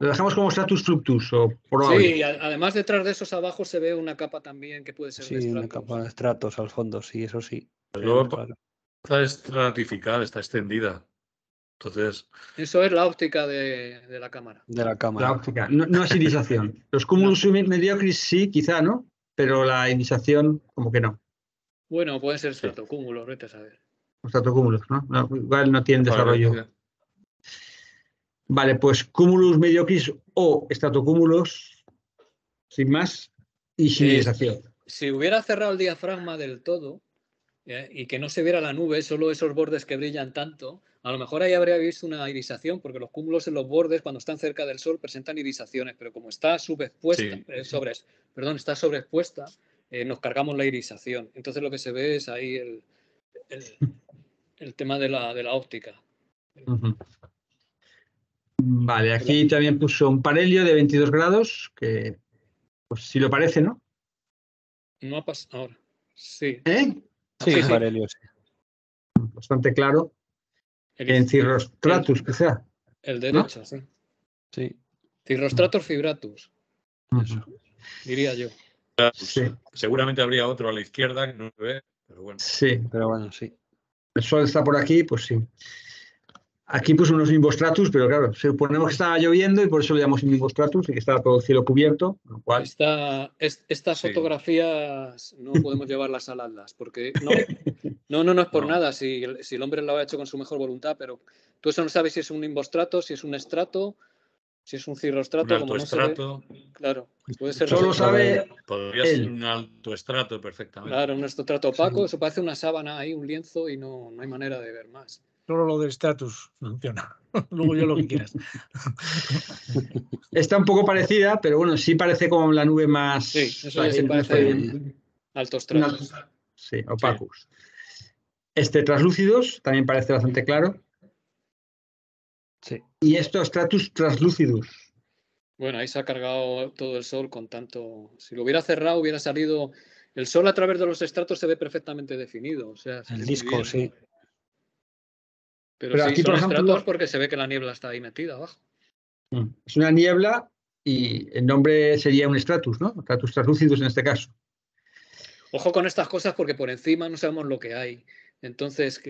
Lo dejamos como stratus fluctus. Sí, además detrás de esos abajo se ve una capa también que puede ser de estratos. Sí, una capa de estratos al fondo, sí, eso sí. Está estratificada, está extendida. Entonces... Eso es la óptica de la cámara. La óptica. No es irisación. Los cúmulos mediocris sí, quizá, ¿no? Pero la irisación, como que no. Bueno, pueden ser estratocúmulos, vete a saber. Estratocúmulos, ¿no? Igual no tienen desarrollo. Vale, pues cúmulos mediocris o estratocúmulos, sin más, y sin irisación. Si hubiera cerrado el diafragma del todo... y que no se viera la nube, solo esos bordes que brillan tanto, a lo mejor ahí habría visto una irisación, porque los cúmulos en los bordes, cuando están cerca del sol, presentan irisaciones, pero como está subexpuesta, está sobreexpuesta, nos cargamos la irisación. Entonces lo que se ve es ahí el tema de la óptica. Uh-huh. Vale, aquí también puso un parelio de 22 grados, que pues si lo parece, ¿no? No ha pasado ahora. Sí. ¿Eh? Sí, sí, sí. Parelio, sí. bastante claro. En cirrostratus, quizá. El derecha, ¿no? Sí. Sí. Cirrostratus fibratus. Eso, diría yo. Sí. Seguramente habría otro a la izquierda que no se ve, pero bueno. Sí, pero bueno, sí. El sol está por aquí, pues sí. Aquí puso unos nimbostratus, pero claro, suponemos que estaba lloviendo y por eso le llamamos nimbostratus y que estaba todo el cielo cubierto. Lo cual... Estas sí. Fotografías no podemos llevarlas al Atlas, porque no es por nada, si el hombre lo ha hecho con su mejor voluntad, pero tú eso no sabes si es un nimbostrato, si es un estrato, si es un cirrostrato. Un altoestrato. Claro, puede ser. Solo sabe. Podría ser un altoestrato perfectamente. Claro, un estrato opaco, sí. Eso parece una sábana ahí, un lienzo y no hay manera de ver más. Solo lo del estatus funciona. Luego yo lo que quieras. Está un poco parecida, pero bueno, sí parece como la nube más... Sí, eso ya se parece altostratus. Sí, opacus. Sí. Traslúcidos, también parece bastante claro. Sí. Y esto, stratus translúcidus. Bueno, ahí se ha cargado todo el sol con tanto... Si lo hubiera cerrado, hubiera salido... El sol a través de los estratos se ve perfectamente definido. O sea, el disco, sí. Pero sí, aquí, por ejemplo, porque se ve que la niebla está ahí metida abajo. Es una niebla y el nombre sería un estratus, ¿no? Estratus translúcidos en este caso. Ojo con estas cosas porque por encima no sabemos lo que hay. Entonces,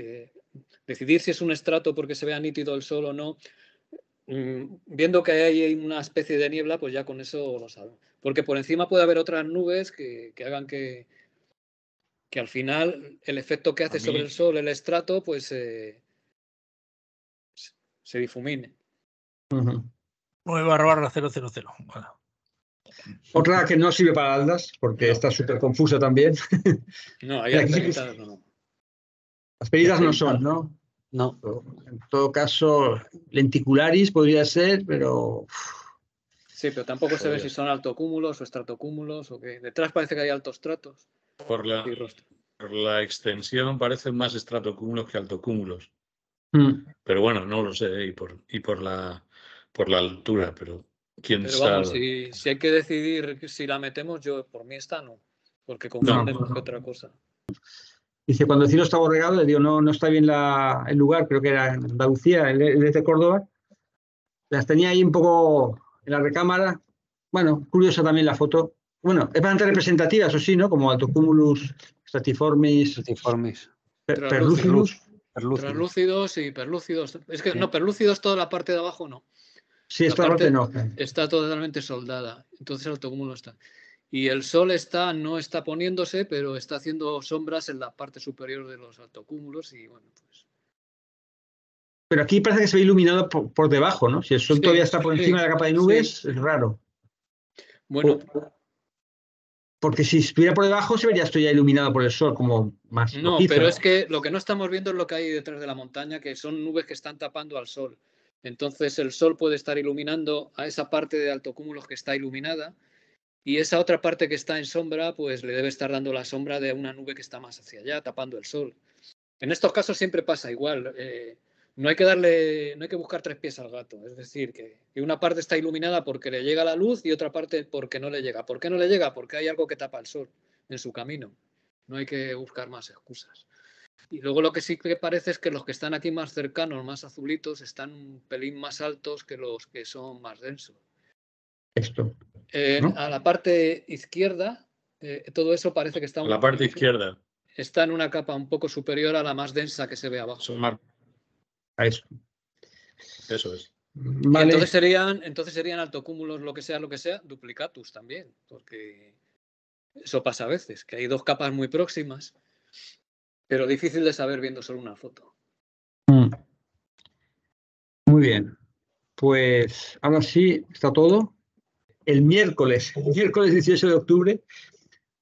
decidir si es un estrato porque se vea nítido el sol o no, viendo que hay una especie de niebla, pues ya con eso lo sabemos. Porque por encima puede haber otras nubes que hagan que al final el efecto que hace sobre el sol el estrato, pues... se difumine. Uh-huh. 9/000. Bueno. Otra que no sirve para Aldas, porque está súper confusa también. No, hay asperitas no. Asperitas no son, ¿no? No. En todo caso, lenticularis podría ser, pero... Sí, pero tampoco se ve si son altocúmulos o estratocúmulos o qué. Detrás parece que hay altos tratos. Por la extensión parecen más estratocúmulos que altocúmulos. Pero bueno, no lo sé, y por la altura, pero quién sabe. Vamos, si hay que decidir si la metemos, yo por mí esta no, porque confundemos con otra cosa. Dice, cuando el cielo está borregado, le digo, no está bien el lugar, creo que era en Andalucía, el de Córdoba. Las tenía ahí un poco en la recámara. Bueno, curiosa también la foto. Bueno, es bastante representativa, eso sí, ¿no? Como altocúmulus, stratiformis, perlucidus. Translúcidos y perlúcidos. Es que no, perlúcidos toda la parte de abajo no. Sí, esta parte no. Está totalmente soldada. Entonces el autocúmulo está. Y el sol no está poniéndose, pero está haciendo sombras en la parte superior de los altocúmulos y bueno, pues. Pero aquí parece que se ve iluminado por debajo, ¿no? Si el sol todavía está por encima de la capa de nubes, es raro. Bueno. Porque si estuviera por debajo se vería esto ya iluminado por el sol, como más. No, rojizo, pero es que lo que no estamos viendo es lo que hay detrás de la montaña, que son nubes que están tapando al sol. Entonces el sol puede estar iluminando a esa parte de altocúmulos que está iluminada y esa otra parte que está en sombra, pues le debe estar dando la sombra de una nube que está más hacia allá, tapando el sol. En estos casos siempre pasa igual. No hay que buscar tres pies al gato. Es decir, que una parte está iluminada porque le llega la luz y otra parte porque no le llega. ¿Por qué no le llega? Porque hay algo que tapa el sol en su camino. No hay que buscar más excusas. Y luego lo que sí que parece es que los que están aquí más cercanos, más azulitos, están un pelín más altos que los que son más densos. Esto, ¿no? A la parte izquierda, todo eso parece que está... A la parte izquierda. Está en una capa un poco superior a la más densa que se ve abajo. A eso. Eso es. Vale. Entonces serían altocúmulos, lo que sea, duplicatus también, porque eso pasa a veces, que hay dos capas muy próximas, pero difícil de saber viendo solo una foto. Muy bien. Pues ahora sí está todo. El miércoles 18 de octubre,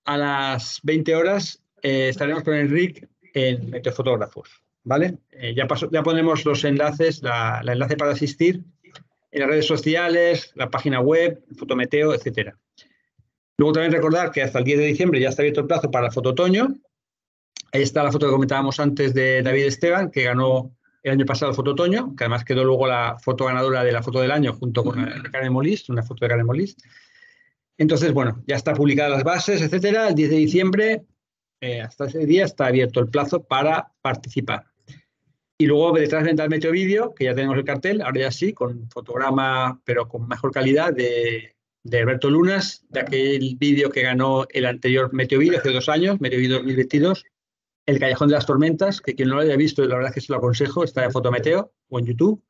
a las 20 horas, estaremos con Enrique en Meteofotógrafos. ¿Vale? Ya ponemos los enlaces, el enlace para asistir en las redes sociales, la página web, Fotometeo, etcétera. Luego también recordar que hasta el 10 de diciembre ya está abierto el plazo para la foto otoño. Ahí está la foto que comentábamos antes de David Esteban, que ganó el año pasado el foto otoño, que además quedó luego la foto ganadora de la foto del año junto con Karen Molist, una foto de Karen Molist. Entonces, bueno, ya está publicadas las bases, etcétera. El 10 de diciembre, hasta ese día, está abierto el plazo para participar. Y luego detrás vendrá el meteovídeo, que ya tenemos el cartel, ahora ya sí, con fotograma, pero con mejor calidad, de Alberto Lunas, de aquel vídeo que ganó el anterior meteovídeo hace 2 años, meteovídeo 2022, El Callejón de las Tormentas, que quien no lo haya visto, la verdad es que se lo aconsejo, está en Fotometeo o en YouTube.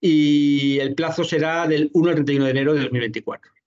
Y el plazo será del 1 al 31 de enero de 2024.